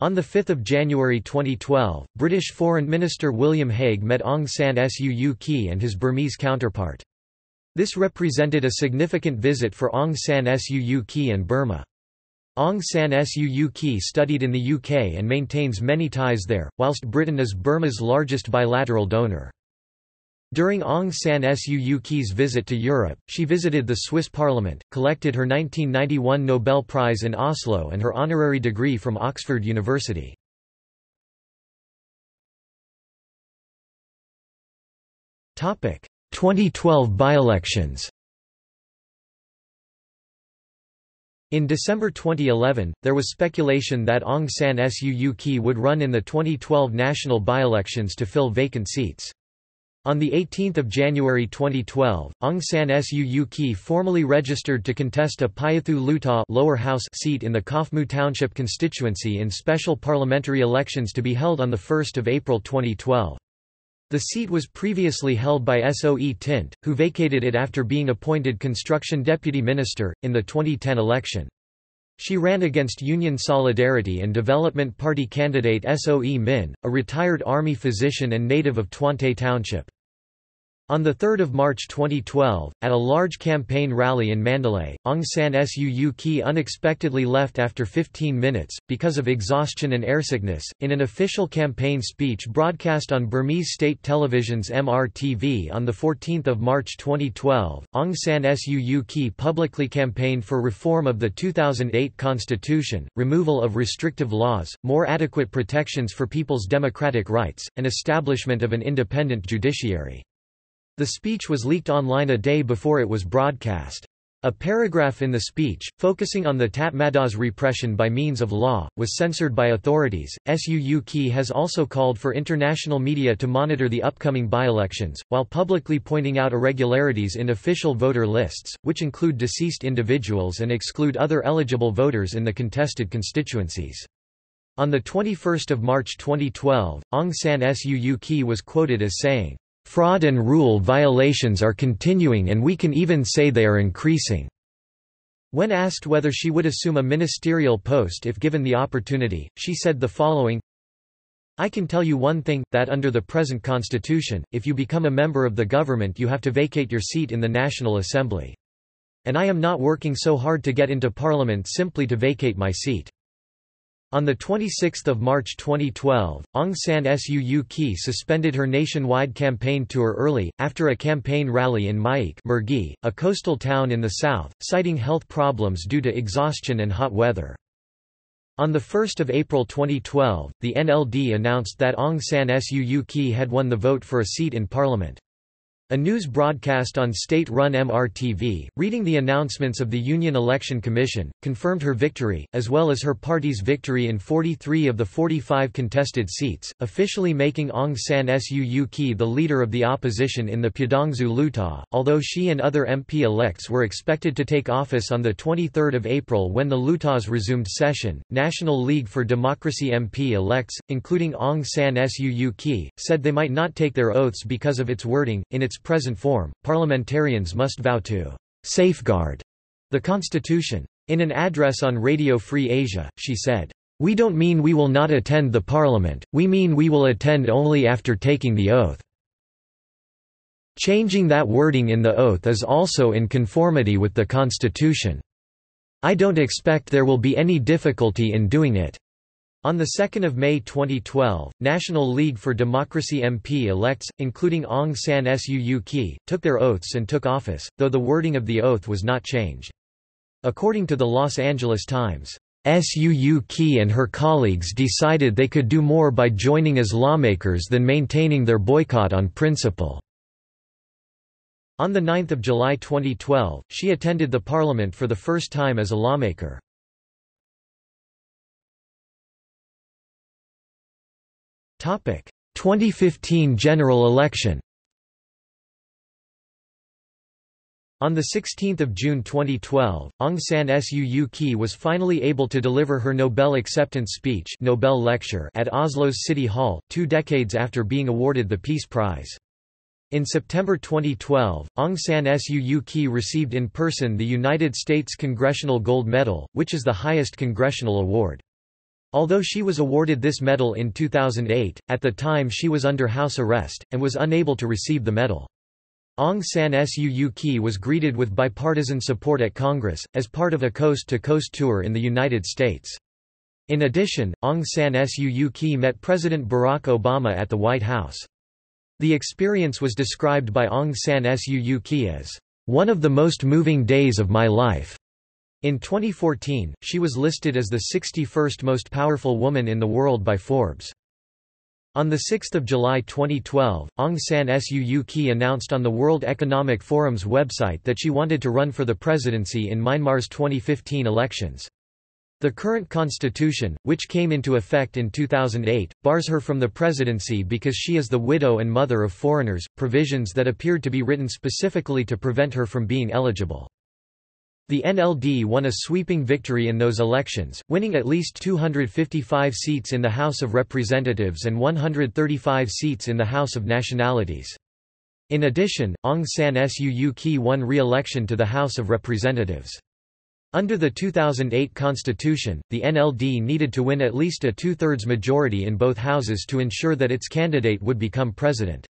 On 5 January 2012, British Foreign Minister William Hague met Aung San Suu Kyi and his Burmese counterpart. This represented a significant visit for Aung San Suu Kyi and Burma. Aung San Suu Kyi studied in the UK and maintains many ties there, whilst Britain is Burma's largest bilateral donor. During Aung San Suu Kyi's visit to Europe, she visited the Swiss Parliament, collected her 1991 Nobel Prize in Oslo and her honorary degree from Oxford University. Topic: 2012 by-elections. In December 2011, there was speculation that Aung San Suu Kyi would run in the 2012 national by-elections to fill vacant seats. On 18 January 2012, Aung San Suu Kyi formally registered to contest a Pyathu Lutah lower house seat in the Kawmu Township constituency in special parliamentary elections to be held on 1 April 2012. The seat was previously held by Soe Tint, who vacated it after being appointed construction deputy minister, in the 2010 election. She ran against Union Solidarity and Development Party candidate Soe Min, a retired army physician and native of Twante Township. On 3 March 2012, at a large campaign rally in Mandalay, Aung San Suu Kyi unexpectedly left after 15 minutes, because of exhaustion and airsickness. In an official campaign speech broadcast on Burmese state television's MRTV on 14 March 2012, Aung San Suu Kyi publicly campaigned for reform of the 2008 constitution, removal of restrictive laws, more adequate protections for people's democratic rights, and establishment of an independent judiciary. The speech was leaked online a day before it was broadcast. A paragraph in the speech, focusing on the Tatmada's repression by means of law, was censored by authorities. Suu Kyi has also called for international media to monitor the upcoming by-elections, while publicly pointing out irregularities in official voter lists, which include deceased individuals and exclude other eligible voters in the contested constituencies. On 21 March 2012, Aung San Suu Kyi was quoted as saying, "Fraud and rule violations are continuing and we can even say they are increasing." When asked whether she would assume a ministerial post if given the opportunity, she said the following, "I can tell you one thing, that under the present constitution, if you become a member of the government you have to vacate your seat in the National Assembly. And I am not working so hard to get into Parliament simply to vacate my seat." On 26 March 2012, Aung San Suu Kyi suspended her nationwide campaign tour early, after a campaign rally in Maik, a coastal town in the south, citing health problems due to exhaustion and hot weather. On 1 April 2012, the NLD announced that Aung San Suu Kyi had won the vote for a seat in parliament. A news broadcast on state-run MRTV, reading the announcements of the Union Election Commission, confirmed her victory, as well as her party's victory in 43 of the 45 contested seats, officially making Aung San Suu Kyi the leader of the opposition in the Pyeongsu Lutao, although she and other MP-elects were expected to take office on 23 April when the Lutaos resumed session. National League for Democracy MP-elects, including Aung San Suu Kyi, said they might not take their oaths because of its wording. In its present form, parliamentarians must vow to safeguard the Constitution. In an address on Radio Free Asia, she said, "We don't mean we will not attend the parliament, we mean we will attend only after taking the oath. Changing that wording in the oath is also in conformity with the Constitution. I don't expect there will be any difficulty in doing it." On 2 May 2012, National League for Democracy MP-elects, including Aung San Suu Kyi, took their oaths and took office, though the wording of the oath was not changed. According to the Los Angeles Times, Suu Kyi and her colleagues decided they could do more by joining as lawmakers than maintaining their boycott on principle. On 9 July 2012, she attended the parliament for the first time as a lawmaker. Topic: 2015 general election. On 16 June 2012, Aung San Suu Kyi was finally able to deliver her Nobel acceptance speech, Nobel lecture, at Oslo's City Hall, 2 decades after being awarded the Peace Prize. In September 2012, Aung San Suu Kyi received in person the United States Congressional Gold Medal, which is the highest congressional award. Although she was awarded this medal in 2008, at the time she was under house arrest, and was unable to receive the medal. Aung San Suu Kyi was greeted with bipartisan support at Congress, as part of a coast-to-coast tour in the United States. In addition, Aung San Suu Kyi met President Barack Obama at the White House. The experience was described by Aung San Suu Kyi as, "one of the most moving days of my life." In 2014, she was listed as the 61st most powerful woman in the world by Forbes. On 6 July 2012, Aung San Suu Kyi announced on the World Economic Forum's website that she wanted to run for the presidency in Myanmar's 2015 elections. The current constitution, which came into effect in 2008, bars her from the presidency because she is the widow and mother of foreigners, provisions that appeared to be written specifically to prevent her from being eligible. The NLD won a sweeping victory in those elections, winning at least 255 seats in the House of Representatives and 135 seats in the House of Nationalities. In addition, Aung San Suu Kyi won re-election to the House of Representatives. Under the 2008 Constitution, the NLD needed to win at least a two-thirds majority in both houses to ensure that its candidate would become president.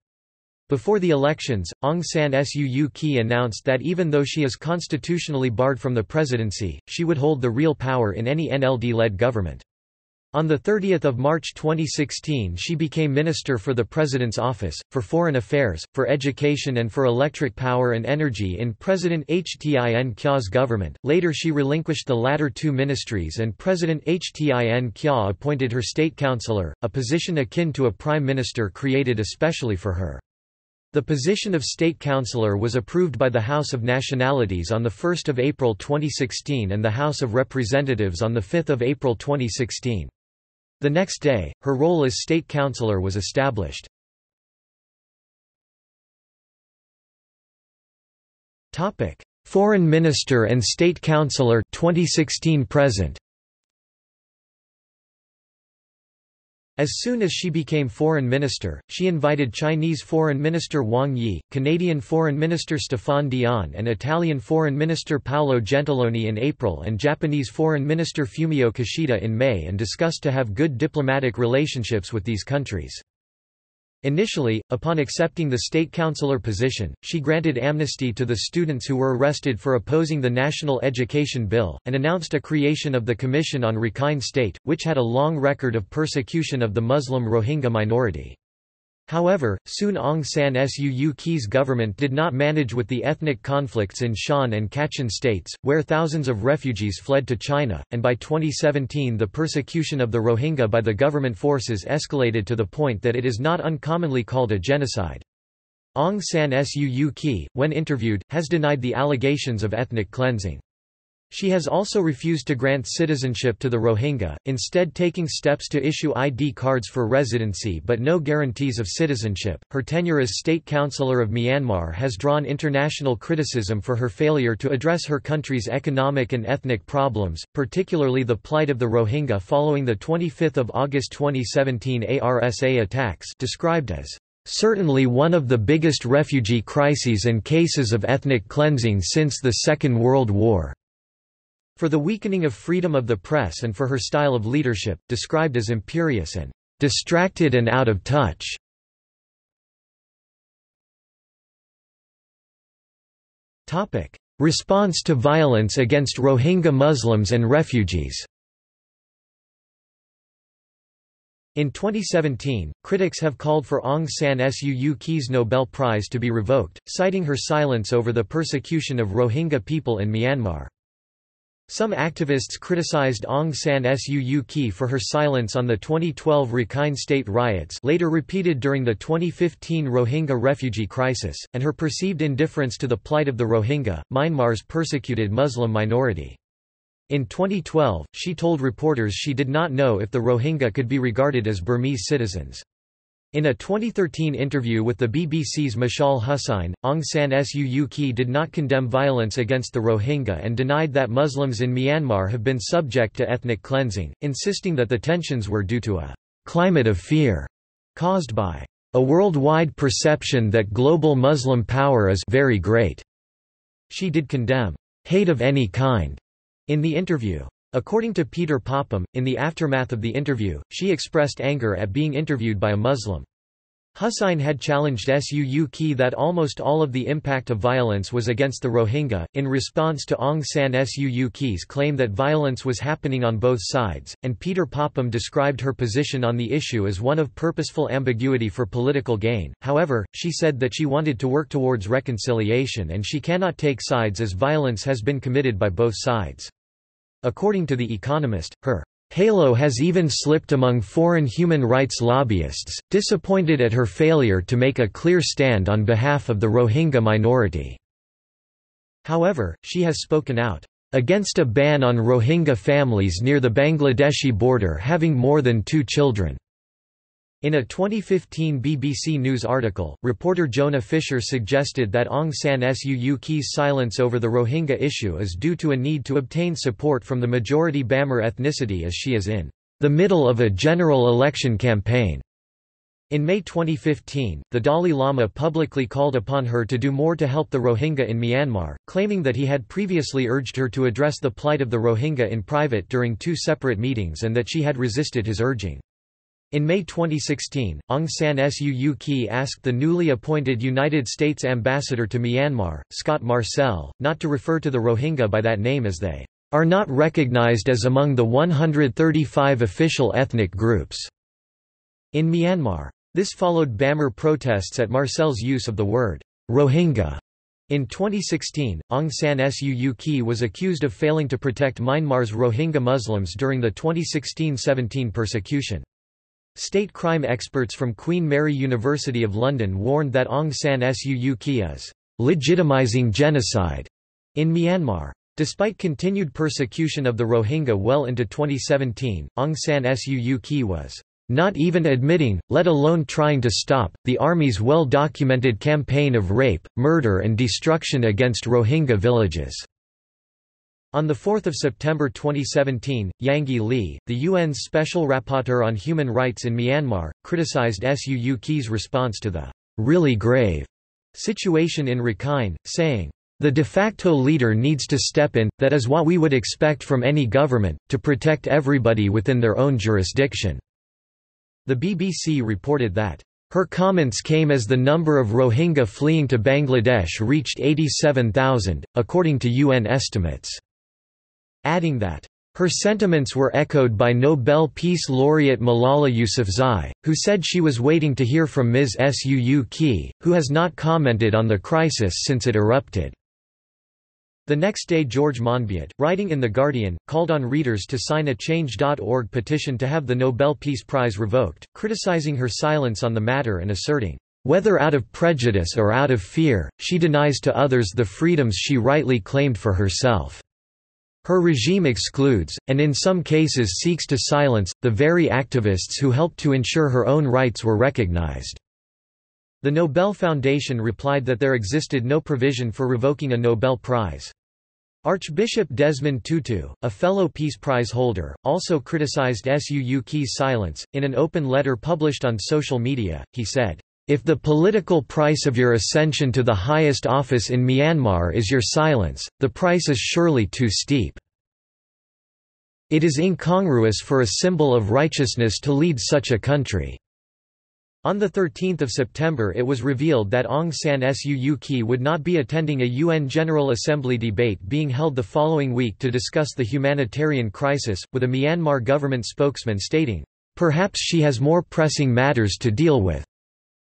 Before the elections, Aung San Suu Kyi announced that even though she is constitutionally barred from the presidency, she would hold the real power in any NLD-led government. On 30 March 2016 she became Minister for the President's Office, for Foreign Affairs, for Education and for Electric Power and Energy in President Htin Kyaw's government. Later she relinquished the latter two ministries and President Htin Kyaw appointed her State Councillor, a position akin to a Prime Minister created especially for her. The position of State Councillor was approved by the House of Nationalities on 1 April 2016 and the House of Representatives on 5 April 2016. The next day, her role as State Councillor was established. Foreign Minister and State Councillor 2016–present. As soon as she became Foreign Minister, she invited Chinese Foreign Minister Wang Yi, Canadian Foreign Minister Stéphane Dion and Italian Foreign Minister Paolo Gentiloni in April and Japanese Foreign Minister Fumio Kishida in May and discussed to have good diplomatic relationships with these countries. Initially, upon accepting the state councillor position, she granted amnesty to the students who were arrested for opposing the National Education Bill, and announced a creation of the Commission on Rakhine State, which had a long record of persecution of the Muslim Rohingya minority. However, soon Aung San Suu Kyi's government did not manage with the ethnic conflicts in Shan and Kachin states, where thousands of refugees fled to China, and by 2017 the persecution of the Rohingya by the government forces escalated to the point that it is not uncommonly called a genocide. Aung San Suu Kyi, when interviewed, has denied the allegations of ethnic cleansing. She has also refused to grant citizenship to the Rohingya, instead taking steps to issue ID cards for residency but no guarantees of citizenship. Her tenure as State Councillor of Myanmar has drawn international criticism for her failure to address her country's economic and ethnic problems, particularly the plight of the Rohingya following the 25 August 2017 ARSA attacks, described as certainly one of the biggest refugee crises and cases of ethnic cleansing since the Second World War. For the weakening of freedom of the press and for her style of leadership, described as imperious and distracted and out of touch. Response to violence against Rohingya Muslims and refugees. In 2017, critics have called for Aung San Suu Kyi's Nobel Prize to be revoked, citing her silence over the persecution of Rohingya people in Myanmar. Some activists criticized Aung San Suu Kyi for her silence on the 2012 Rakhine State riots, later repeated during the 2015 Rohingya refugee crisis, and her perceived indifference to the plight of the Rohingya, Myanmar's persecuted Muslim minority. In 2012, she told reporters she did not know if the Rohingya could be regarded as Burmese citizens. In a 2013 interview with the BBC's Mashal Hussain, Aung San Suu Kyi did not condemn violence against the Rohingya and denied that Muslims in Myanmar have been subject to ethnic cleansing, insisting that the tensions were due to a climate of fear caused by a worldwide perception that global Muslim power is very great. She did condemn hate of any kind in the interview. According to Peter Popham, in the aftermath of the interview, she expressed anger at being interviewed by a Muslim. Hussain had challenged Suu Kyi that almost all of the impact of violence was against the Rohingya, in response to Aung San Suu Kyi's claim that violence was happening on both sides, and Peter Popham described her position on the issue as one of purposeful ambiguity for political gain. However, she said that she wanted to work towards reconciliation and she cannot take sides as violence has been committed by both sides. According to The Economist, her halo has even slipped among foreign human rights lobbyists, disappointed at her failure to make a clear stand on behalf of the Rohingya minority. However, she has spoken out against a ban on Rohingya families near the Bangladeshi border having more than 2 children. In a 2015 BBC News article, reporter Jonah Fisher suggested that Aung San Suu Kyi's silence over the Rohingya issue is due to a need to obtain support from the majority Bamar ethnicity as she is in the middle of a general election campaign. In May 2015, the Dalai Lama publicly called upon her to do more to help the Rohingya in Myanmar, claiming that he had previously urged her to address the plight of the Rohingya in private during 2 separate meetings and that she had resisted his urging. In May 2016, Aung San Suu Kyi asked the newly appointed United States ambassador to Myanmar, Scott Marcel, not to refer to the Rohingya by that name as they are not recognized as among the 135 official ethnic groups in Myanmar. This followed Bamar protests at Marcel's use of the word Rohingya. In 2016, Aung San Suu Kyi was accused of failing to protect Myanmar's Rohingya Muslims during the 2016-17 persecution. State crime experts from Queen Mary University of London warned that Aung San Suu Kyi is legitimizing genocide in Myanmar. Despite continued persecution of the Rohingya well into 2017, Aung San Suu Kyi was not even admitting, let alone trying to stop, the army's well-documented campaign of rape, murder and destruction against Rohingya villages. On 4 September 2017, Yanghee Lee, the UN's Special Rapporteur on Human Rights in Myanmar, criticized Suu Kyi's response to the really grave situation in Rakhine, saying, "The de facto leader needs to step in, that is what we would expect from any government, to protect everybody within their own jurisdiction." The BBC reported that Her comments came as the number of Rohingya fleeing to Bangladesh reached 87,000, according to UN estimates, adding that, her sentiments were echoed by Nobel Peace Laureate Malala Yousafzai, who said she was waiting to hear from Ms. Suu Kyi, who has not commented on the crisis since it erupted. The next day George Monbiot, writing in The Guardian, called on readers to sign a Change.org petition to have the Nobel Peace Prize revoked, criticizing her silence on the matter and asserting, "Whether out of prejudice or out of fear, she denies to others the freedoms she rightly claimed for herself. Her regime excludes, and in some cases seeks to silence, the very activists who helped to ensure her own rights were recognized." The Nobel Foundation replied that there existed no provision for revoking a Nobel Prize. Archbishop Desmond Tutu, a fellow Peace Prize holder, also criticized Suu Kyi's silence. In an open letter published on social media, he said, "If the political price of your ascension to the highest office in Myanmar is your silence, the price is surely too steep. It is incongruous for a symbol of righteousness to lead such a country." On 13 September it was revealed that Aung San Suu Kyi would not be attending a UN General Assembly debate being held the following week to discuss the humanitarian crisis, with a Myanmar government spokesman stating, "Perhaps she has more pressing matters to deal with."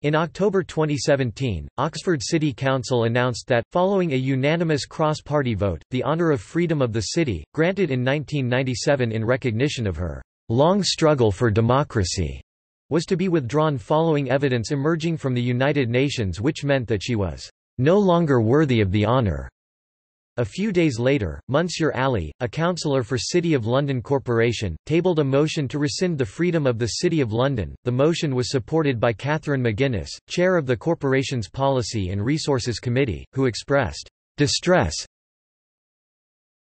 In October 2017, Oxford City Council announced that, following a unanimous cross-party vote, the honour of Freedom of the City, granted in 1997 in recognition of her long struggle for democracy, was to be withdrawn following evidence emerging from the United Nations which meant that she was no longer worthy of the honour. A few days later, Munsur Ali, a councillor for City of London Corporation, tabled a motion to rescind the Freedom of the City of London. The motion was supported by Catherine McGuinness, chair of the corporation's Policy and Resources Committee, who expressed distress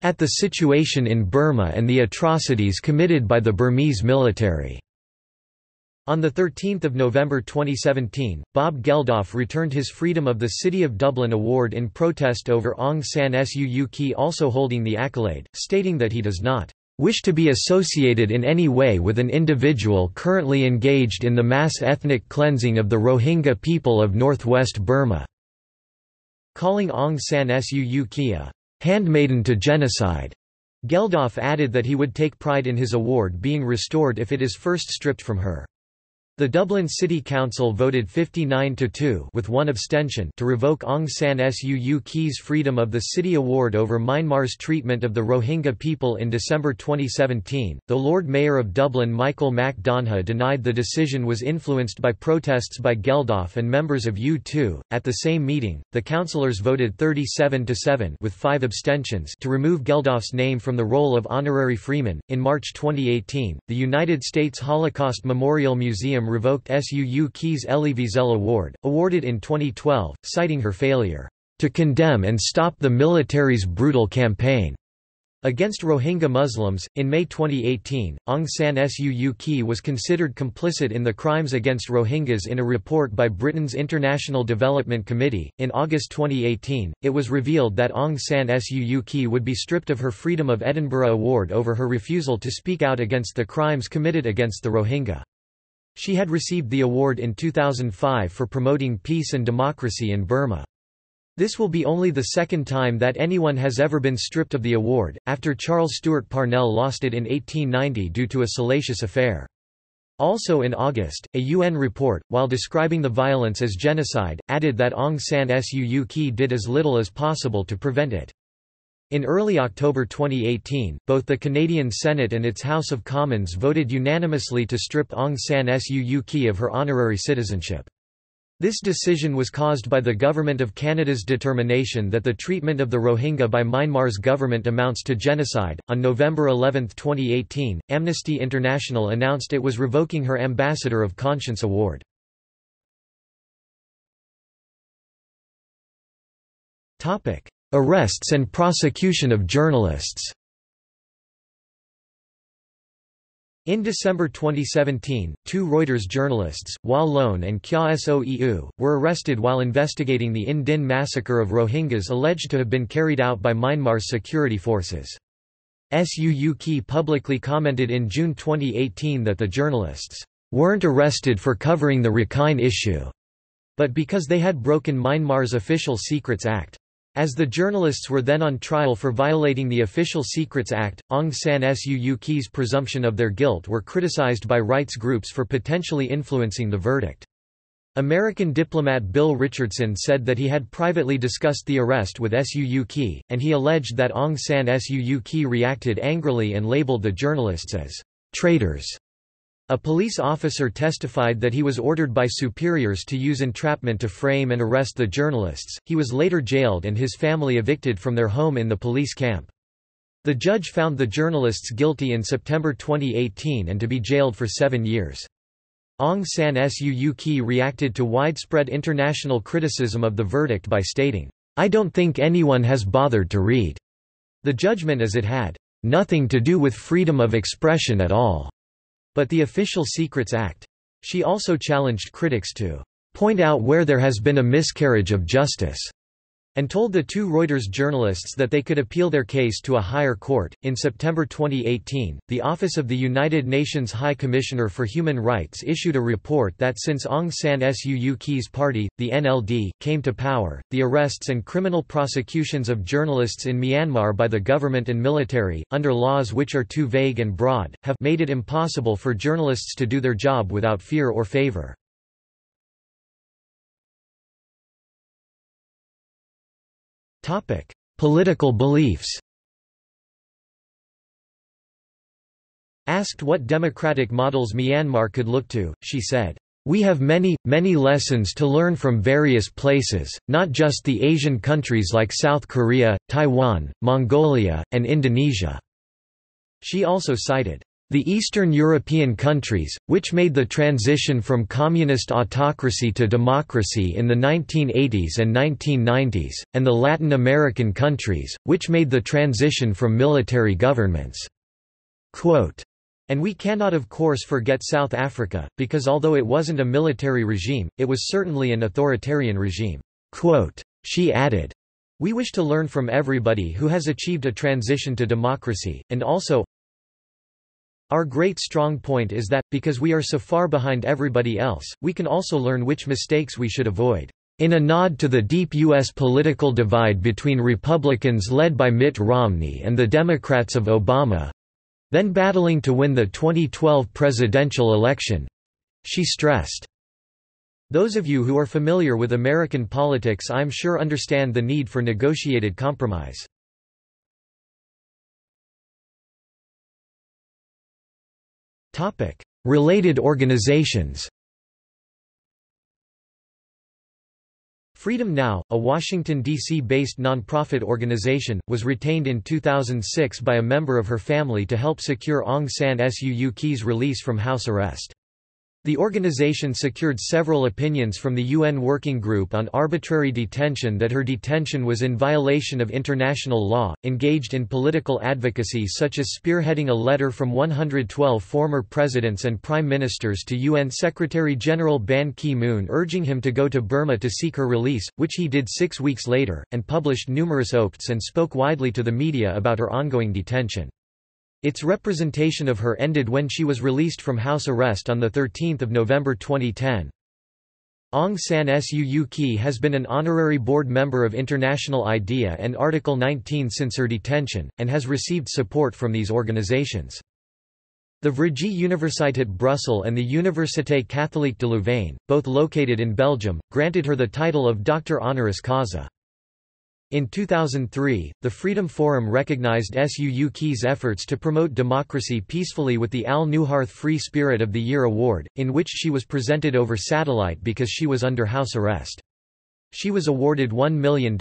at the situation in Burma and the atrocities committed by the Burmese military. On 13 November 2017, Bob Geldof returned his Freedom of the City of Dublin award in protest over Aung San Suu Kyi also holding the accolade, stating that he does not wish to be associated in any way with an individual currently engaged in the mass ethnic cleansing of the Rohingya people of northwest Burma, calling Aung San Suu Kyi a handmaiden to genocide. Geldof added that he would take pride in his award being restored if it is first stripped from her. The Dublin City Council voted 59-2 with one abstention to revoke Aung San Suu Kyi's Freedom of the City Award over Myanmar's treatment of the Rohingya people in December 2017, though Lord Mayor of Dublin Michael Mac Donagh denied the decision was influenced by protests by Geldof and members of U2. At the same meeting, the councillors voted 37-7 with 5 abstentions to remove Geldof's name from the role of honorary freeman. In March 2018, the United States Holocaust Memorial Museum revoked Suu Kyi's Elie Wiesel Award, awarded in 2012, citing her failure to condemn and stop the military's brutal campaign against Rohingya Muslims. In May 2018, Aung San Suu Kyi was considered complicit in the crimes against Rohingyas in a report by Britain's International Development Committee. In August 2018, it was revealed that Aung San Suu Kyi would be stripped of her Freedom of Edinburgh Award over her refusal to speak out against the crimes committed against the Rohingya. She had received the award in 2005 for promoting peace and democracy in Burma. This will be only the second time that anyone has ever been stripped of the award, after Charles Stewart Parnell lost it in 1890 due to a salacious affair. Also in August, a UN report, while describing the violence as genocide, added that Aung San Suu Kyi did as little as possible to prevent it. In early October 2018, both the Canadian Senate and its House of Commons voted unanimously to strip Aung San Suu Kyi of her honorary citizenship. This decision was caused by the Government of Canada's determination that the treatment of the Rohingya by Myanmar's government amounts to genocide. On November 11, 2018, Amnesty International announced it was revoking her Ambassador of Conscience Award. Arrests and prosecution of journalists. In December 2017, two Reuters journalists, Hua Lone and Kya Soeu, were arrested while investigating the In Din massacre of Rohingyas alleged to have been carried out by Myanmar's security forces. Suu Kyi publicly commented in June 2018 that the journalists weren't arrested for covering the Rakhine issue, but because they had broken Myanmar's Official Secrets Act. As the journalists were then on trial for violating the Official Secrets Act, Aung San Suu Kyi's presumption of their guilt were criticized by rights groups for potentially influencing the verdict. American diplomat Bill Richardson said that he had privately discussed the arrest with Suu Kyi, and he alleged that Aung San Suu Kyi reacted angrily and labeled the journalists as traitors. A police officer testified that he was ordered by superiors to use entrapment to frame and arrest the journalists. He was later jailed and his family evicted from their home in the police camp. The judge found the journalists guilty in September 2018 and to be jailed for 7 years. Aung San Suu Kyi reacted to widespread international criticism of the verdict by stating, "I don't think anyone has bothered to read the judgment as it had nothing to do with freedom of expression at all, but the Official Secrets Act." She also challenged critics to point out where there has been a miscarriage of justice, and told the two Reuters journalists that they could appeal their case to a higher court. In September 2018, the Office of the United Nations High Commissioner for Human Rights issued a report that since Aung San Suu Kyi's party, the NLD, came to power, the arrests and criminal prosecutions of journalists in Myanmar by the government and military, under laws which are too vague and broad, have made it impossible for journalists to do their job without fear or favor. Political beliefs. Asked what democratic models Myanmar could look to, she said, "We have many, many lessons to learn from various places, not just the Asian countries like South Korea, Taiwan, Mongolia, and Indonesia." She also cited the Eastern European countries, which made the transition from communist autocracy to democracy in the 1980s and 1990s, and the Latin American countries, which made the transition from military governments. Quote, "And we cannot of course forget South Africa, because although it wasn't a military regime, it was certainly an authoritarian regime." Quote, she added, "We wish to learn from everybody who has achieved a transition to democracy, and also, our great strong point is that, because we are so far behind everybody else, we can also learn which mistakes we should avoid." In a nod to the deep U.S. political divide between Republicans led by Mitt Romney and the Democrats of Obama, then battling to win the 2012 presidential election, she stressed, "Those of you who are familiar with American politics, I'm sure understand the need for negotiated compromise." Related organizations. Freedom Now, a Washington, D.C.-based nonprofit organization, was retained in 2006 by a member of her family to help secure Aung San Suu Kyi's release from house arrest. The organization secured several opinions from the UN Working Group on Arbitrary Detention that her detention was in violation of international law, engaged in political advocacy such as spearheading a letter from 112 former presidents and prime ministers to UN Secretary-General Ban Ki-moon urging him to go to Burma to seek her release, which he did 6 weeks later, and published numerous opts and spoke widely to the media about her ongoing detention. Its representation of her ended when she was released from house arrest on 13 November 2010. Aung San Suu Kyi has been an honorary board member of International IDEA and Article 19 since her detention, and has received support from these organizations. The Vrije Universiteit Brussels and the Université Catholique de Louvain, both located in Belgium, granted her the title of Doctor Honoris Causa. In 2003, the Freedom Forum recognized Suu Kyi's efforts to promote democracy peacefully with the Al Newharth Free Spirit of the Year Award, in which she was presented over satellite because she was under house arrest. She was awarded $1 million.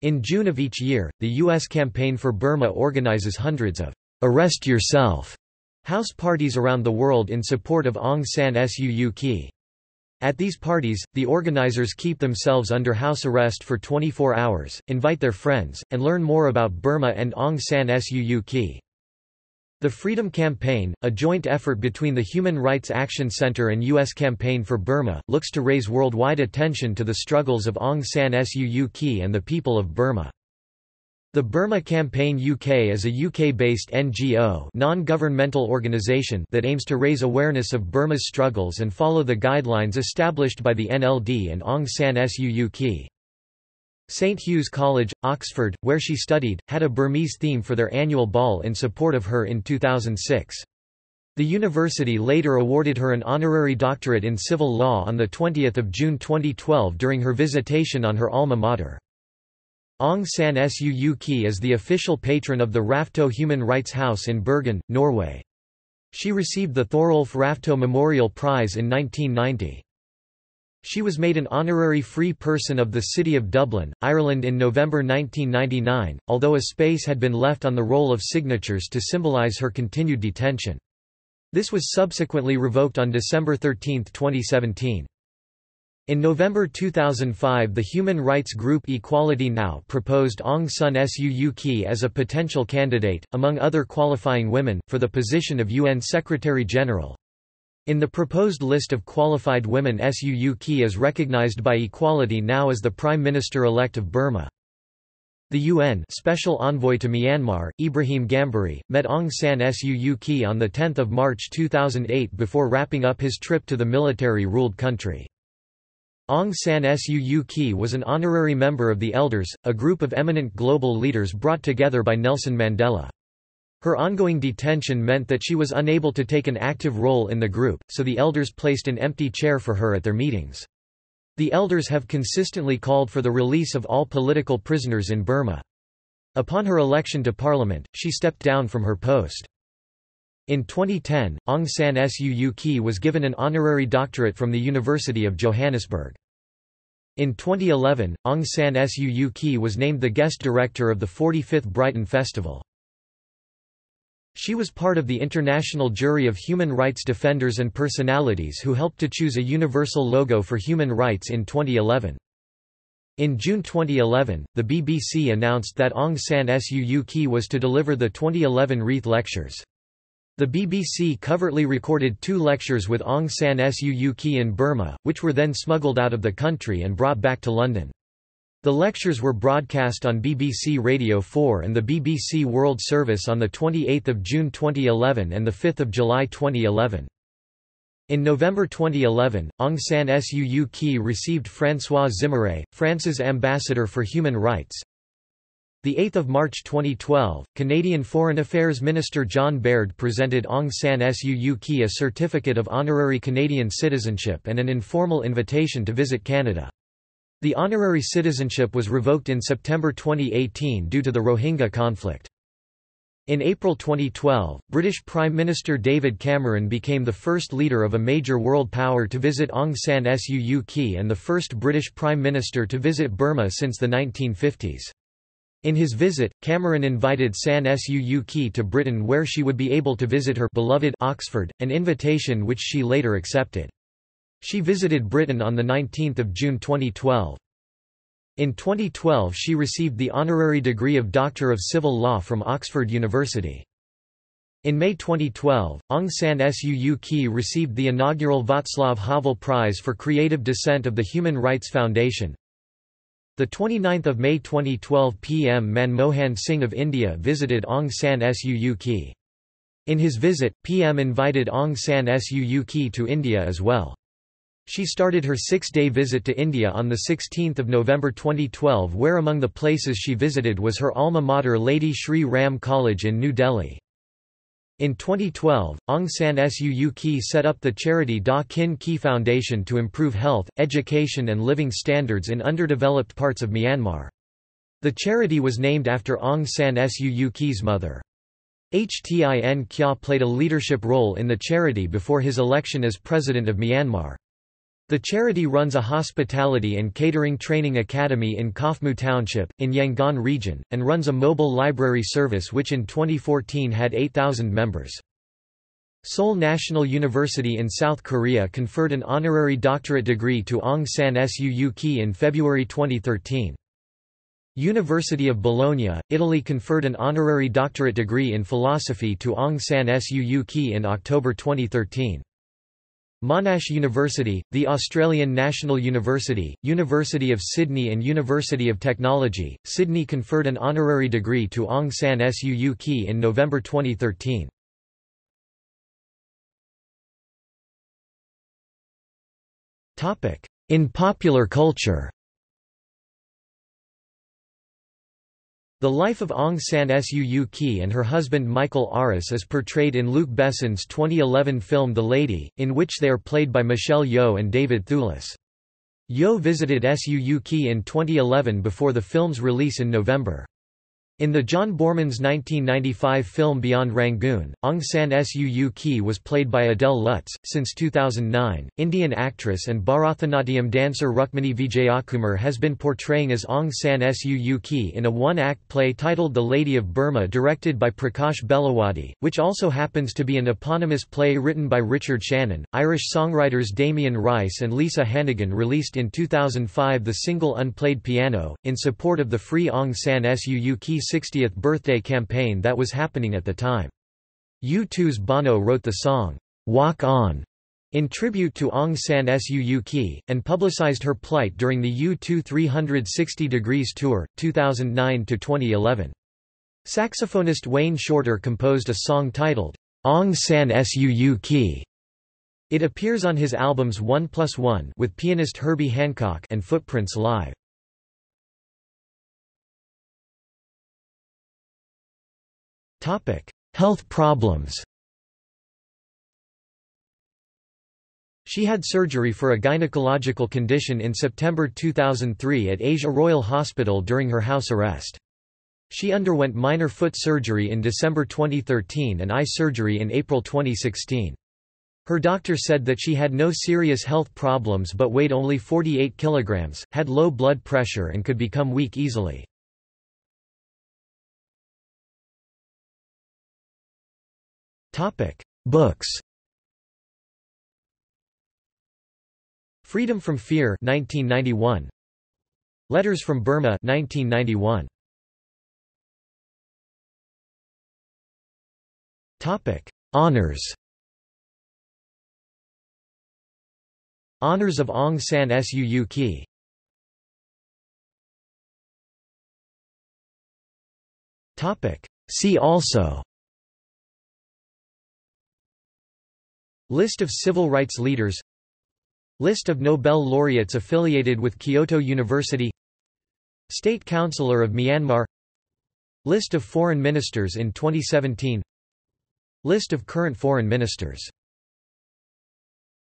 In June of each year, the U.S. Campaign for Burma organizes hundreds of "Arrest Yourself" house parties around the world in support of Aung San Suu Kyi. At these parties, the organizers keep themselves under house arrest for 24 hours, invite their friends, and learn more about Burma and Aung San Suu Kyi. The Freedom Campaign, a joint effort between the Human Rights Action Center and U.S. Campaign for Burma, looks to raise worldwide attention to the struggles of Aung San Suu Kyi and the people of Burma. The Burma Campaign UK is a UK-based NGO, non-governmental organisation that aims to raise awareness of Burma's struggles and follow the guidelines established by the NLD and Aung San Suu Kyi. St Hugh's College, Oxford, where she studied, had a Burmese theme for their annual ball in support of her in 2006. The university later awarded her an honorary doctorate in civil law on 20 June 2012 during her visitation on her alma mater. Aung San Suu Kyi is the official patron of the Rafto Human Rights House in Bergen, Norway. She received the Thorolf Rafto Memorial Prize in 1990. She was made an honorary free person of the City of Dublin, Ireland in November 1999, although a space had been left on the roll of signatures to symbolise her continued detention. This was subsequently revoked on December 13, 2017. In November 2005, the human rights group Equality Now proposed Aung San Suu Kyi as a potential candidate, among other qualifying women, for the position of UN Secretary-General. In the proposed list of qualified women, Suu Kyi is recognized by Equality Now as the Prime Minister-elect of Burma. The UN Special Envoy to Myanmar, Ibrahim Gambari, met Aung San Suu Kyi on 10 March 2008 before wrapping up his trip to the military-ruled country. Aung San Suu Kyi was an honorary member of the Elders, a group of eminent global leaders brought together by Nelson Mandela. Her ongoing detention meant that she was unable to take an active role in the group, so the Elders placed an empty chair for her at their meetings. The Elders have consistently called for the release of all political prisoners in Burma. Upon her election to Parliament, she stepped down from her post. In 2010, Aung San Suu Kyi was given an honorary doctorate from the University of Johannesburg. In 2011, Aung San Suu Kyi was named the guest director of the 45th Brighton Festival. She was part of the international jury of human rights defenders and personalities who helped to choose a universal logo for human rights in 2011. In June 2011, the BBC announced that Aung San Suu Kyi was to deliver the 2011 Wreath Lectures. The BBC covertly recorded two lectures with Aung San Suu Kyi in Burma, which were then smuggled out of the country and brought back to London. The lectures were broadcast on BBC Radio 4 and the BBC World Service on 28 June 2011 and 5 July 2011. In November 2011, Aung San Suu Kyi received François Zimeray, France's ambassador for human rights. 8 March 2012, Canadian Foreign Affairs Minister John Baird presented Aung San Suu Kyi a certificate of honorary Canadian citizenship and an informal invitation to visit Canada. The honorary citizenship was revoked in September 2018 due to the Rohingya conflict. In April 2012, British Prime Minister David Cameron became the first leader of a major world power to visit Aung San Suu Kyi and the first British Prime Minister to visit Burma since the 1950s. In his visit, Cameron invited San Suu Kyi to Britain where she would be able to visit her beloved Oxford, an invitation which she later accepted. She visited Britain on 19 June 2012. In 2012 she received the honorary degree of Doctor of Civil Law from Oxford University. In May 2012, Aung San Suu Kyi received the inaugural Václav Havel Prize for Creative Dissent of the Human Rights Foundation. 29 May 2012 PM Manmohan Singh of India visited Aung San Suu Kyi. In his visit, PM invited Aung San Suu Kyi to India as well. She started her six-day visit to India on 16 November 2012 where among the places she visited was her alma mater Lady Shri Ram College in New Delhi. In 2012, Aung San Suu Kyi set up the charity Da Khin Kyi Foundation to improve health, education and living standards in underdeveloped parts of Myanmar. The charity was named after Aung San Suu Kyi's mother. Tin Oo played a leadership role in the charity before his election as President of Myanmar. The charity runs a hospitality and catering training academy in Kawmu Township, in Yangon region, and runs a mobile library service which in 2014 had 8,000 members. Seoul National University in South Korea conferred an honorary doctorate degree to Aung San Suu Kyi in February 2013. University of Bologna, Italy conferred an honorary doctorate degree in philosophy to Aung San Suu Kyi in October 2013. Monash University, the Australian National University, University of Sydney and University of Technology, Sydney conferred an honorary degree to Aung San Suu Kyi in November 2013. In popular culture. The life of Aung San Suu Kyi and her husband Michael Aris is portrayed in Luc Besson's 2011 film The Lady, in which they are played by Michelle Yeoh and David Thewlis. Yeoh visited Suu Kyi in 2011 before the film's release in November. In the John Borman's 1995 film Beyond Rangoon, Aung San Suu Kyi was played by Adele Lutz. Since 2009, Indian actress and Bharatanatyam dancer Rukmini Vijayakumar has been portraying as Aung San Suu Kyi in a one-act play titled The Lady of Burma, directed by Prakash Belawadi, which also happens to be an eponymous play written by Richard Shannon. Irish songwriters Damien Rice and Lisa Hannigan released in 2005 the single Unplayed Piano, in support of the Free Aung San Suu Kyi 60th birthday campaign that was happening at the time. U2's Bono wrote the song, "Walk On", in tribute to Aung San Suu Kyi, and publicized her plight during the U2 360 Degrees Tour, 2009–2011. Saxophonist Wayne Shorter composed a song titled, "Aung San Suu Kyi". It appears on his albums 1+1 with pianist Herbie Hancock and Footprints Live. Health problems. She had surgery for a gynecological condition in September 2003 at Asia Royal Hospital during her house arrest. She underwent minor foot surgery in December 2013 and eye surgery in April 2016. Her doctor said that she had no serious health problems but weighed only 48 kilograms, had low blood pressure and could become weak easily. Books. Freedom from Fear 1991. Letters from Burma 1991. Honours. Honours of Aung San Suu Kyi. See also: List of civil rights leaders, List of Nobel laureates affiliated with Kyoto University, State Councillor of Myanmar, List of foreign ministers in 2017, List of current foreign ministers.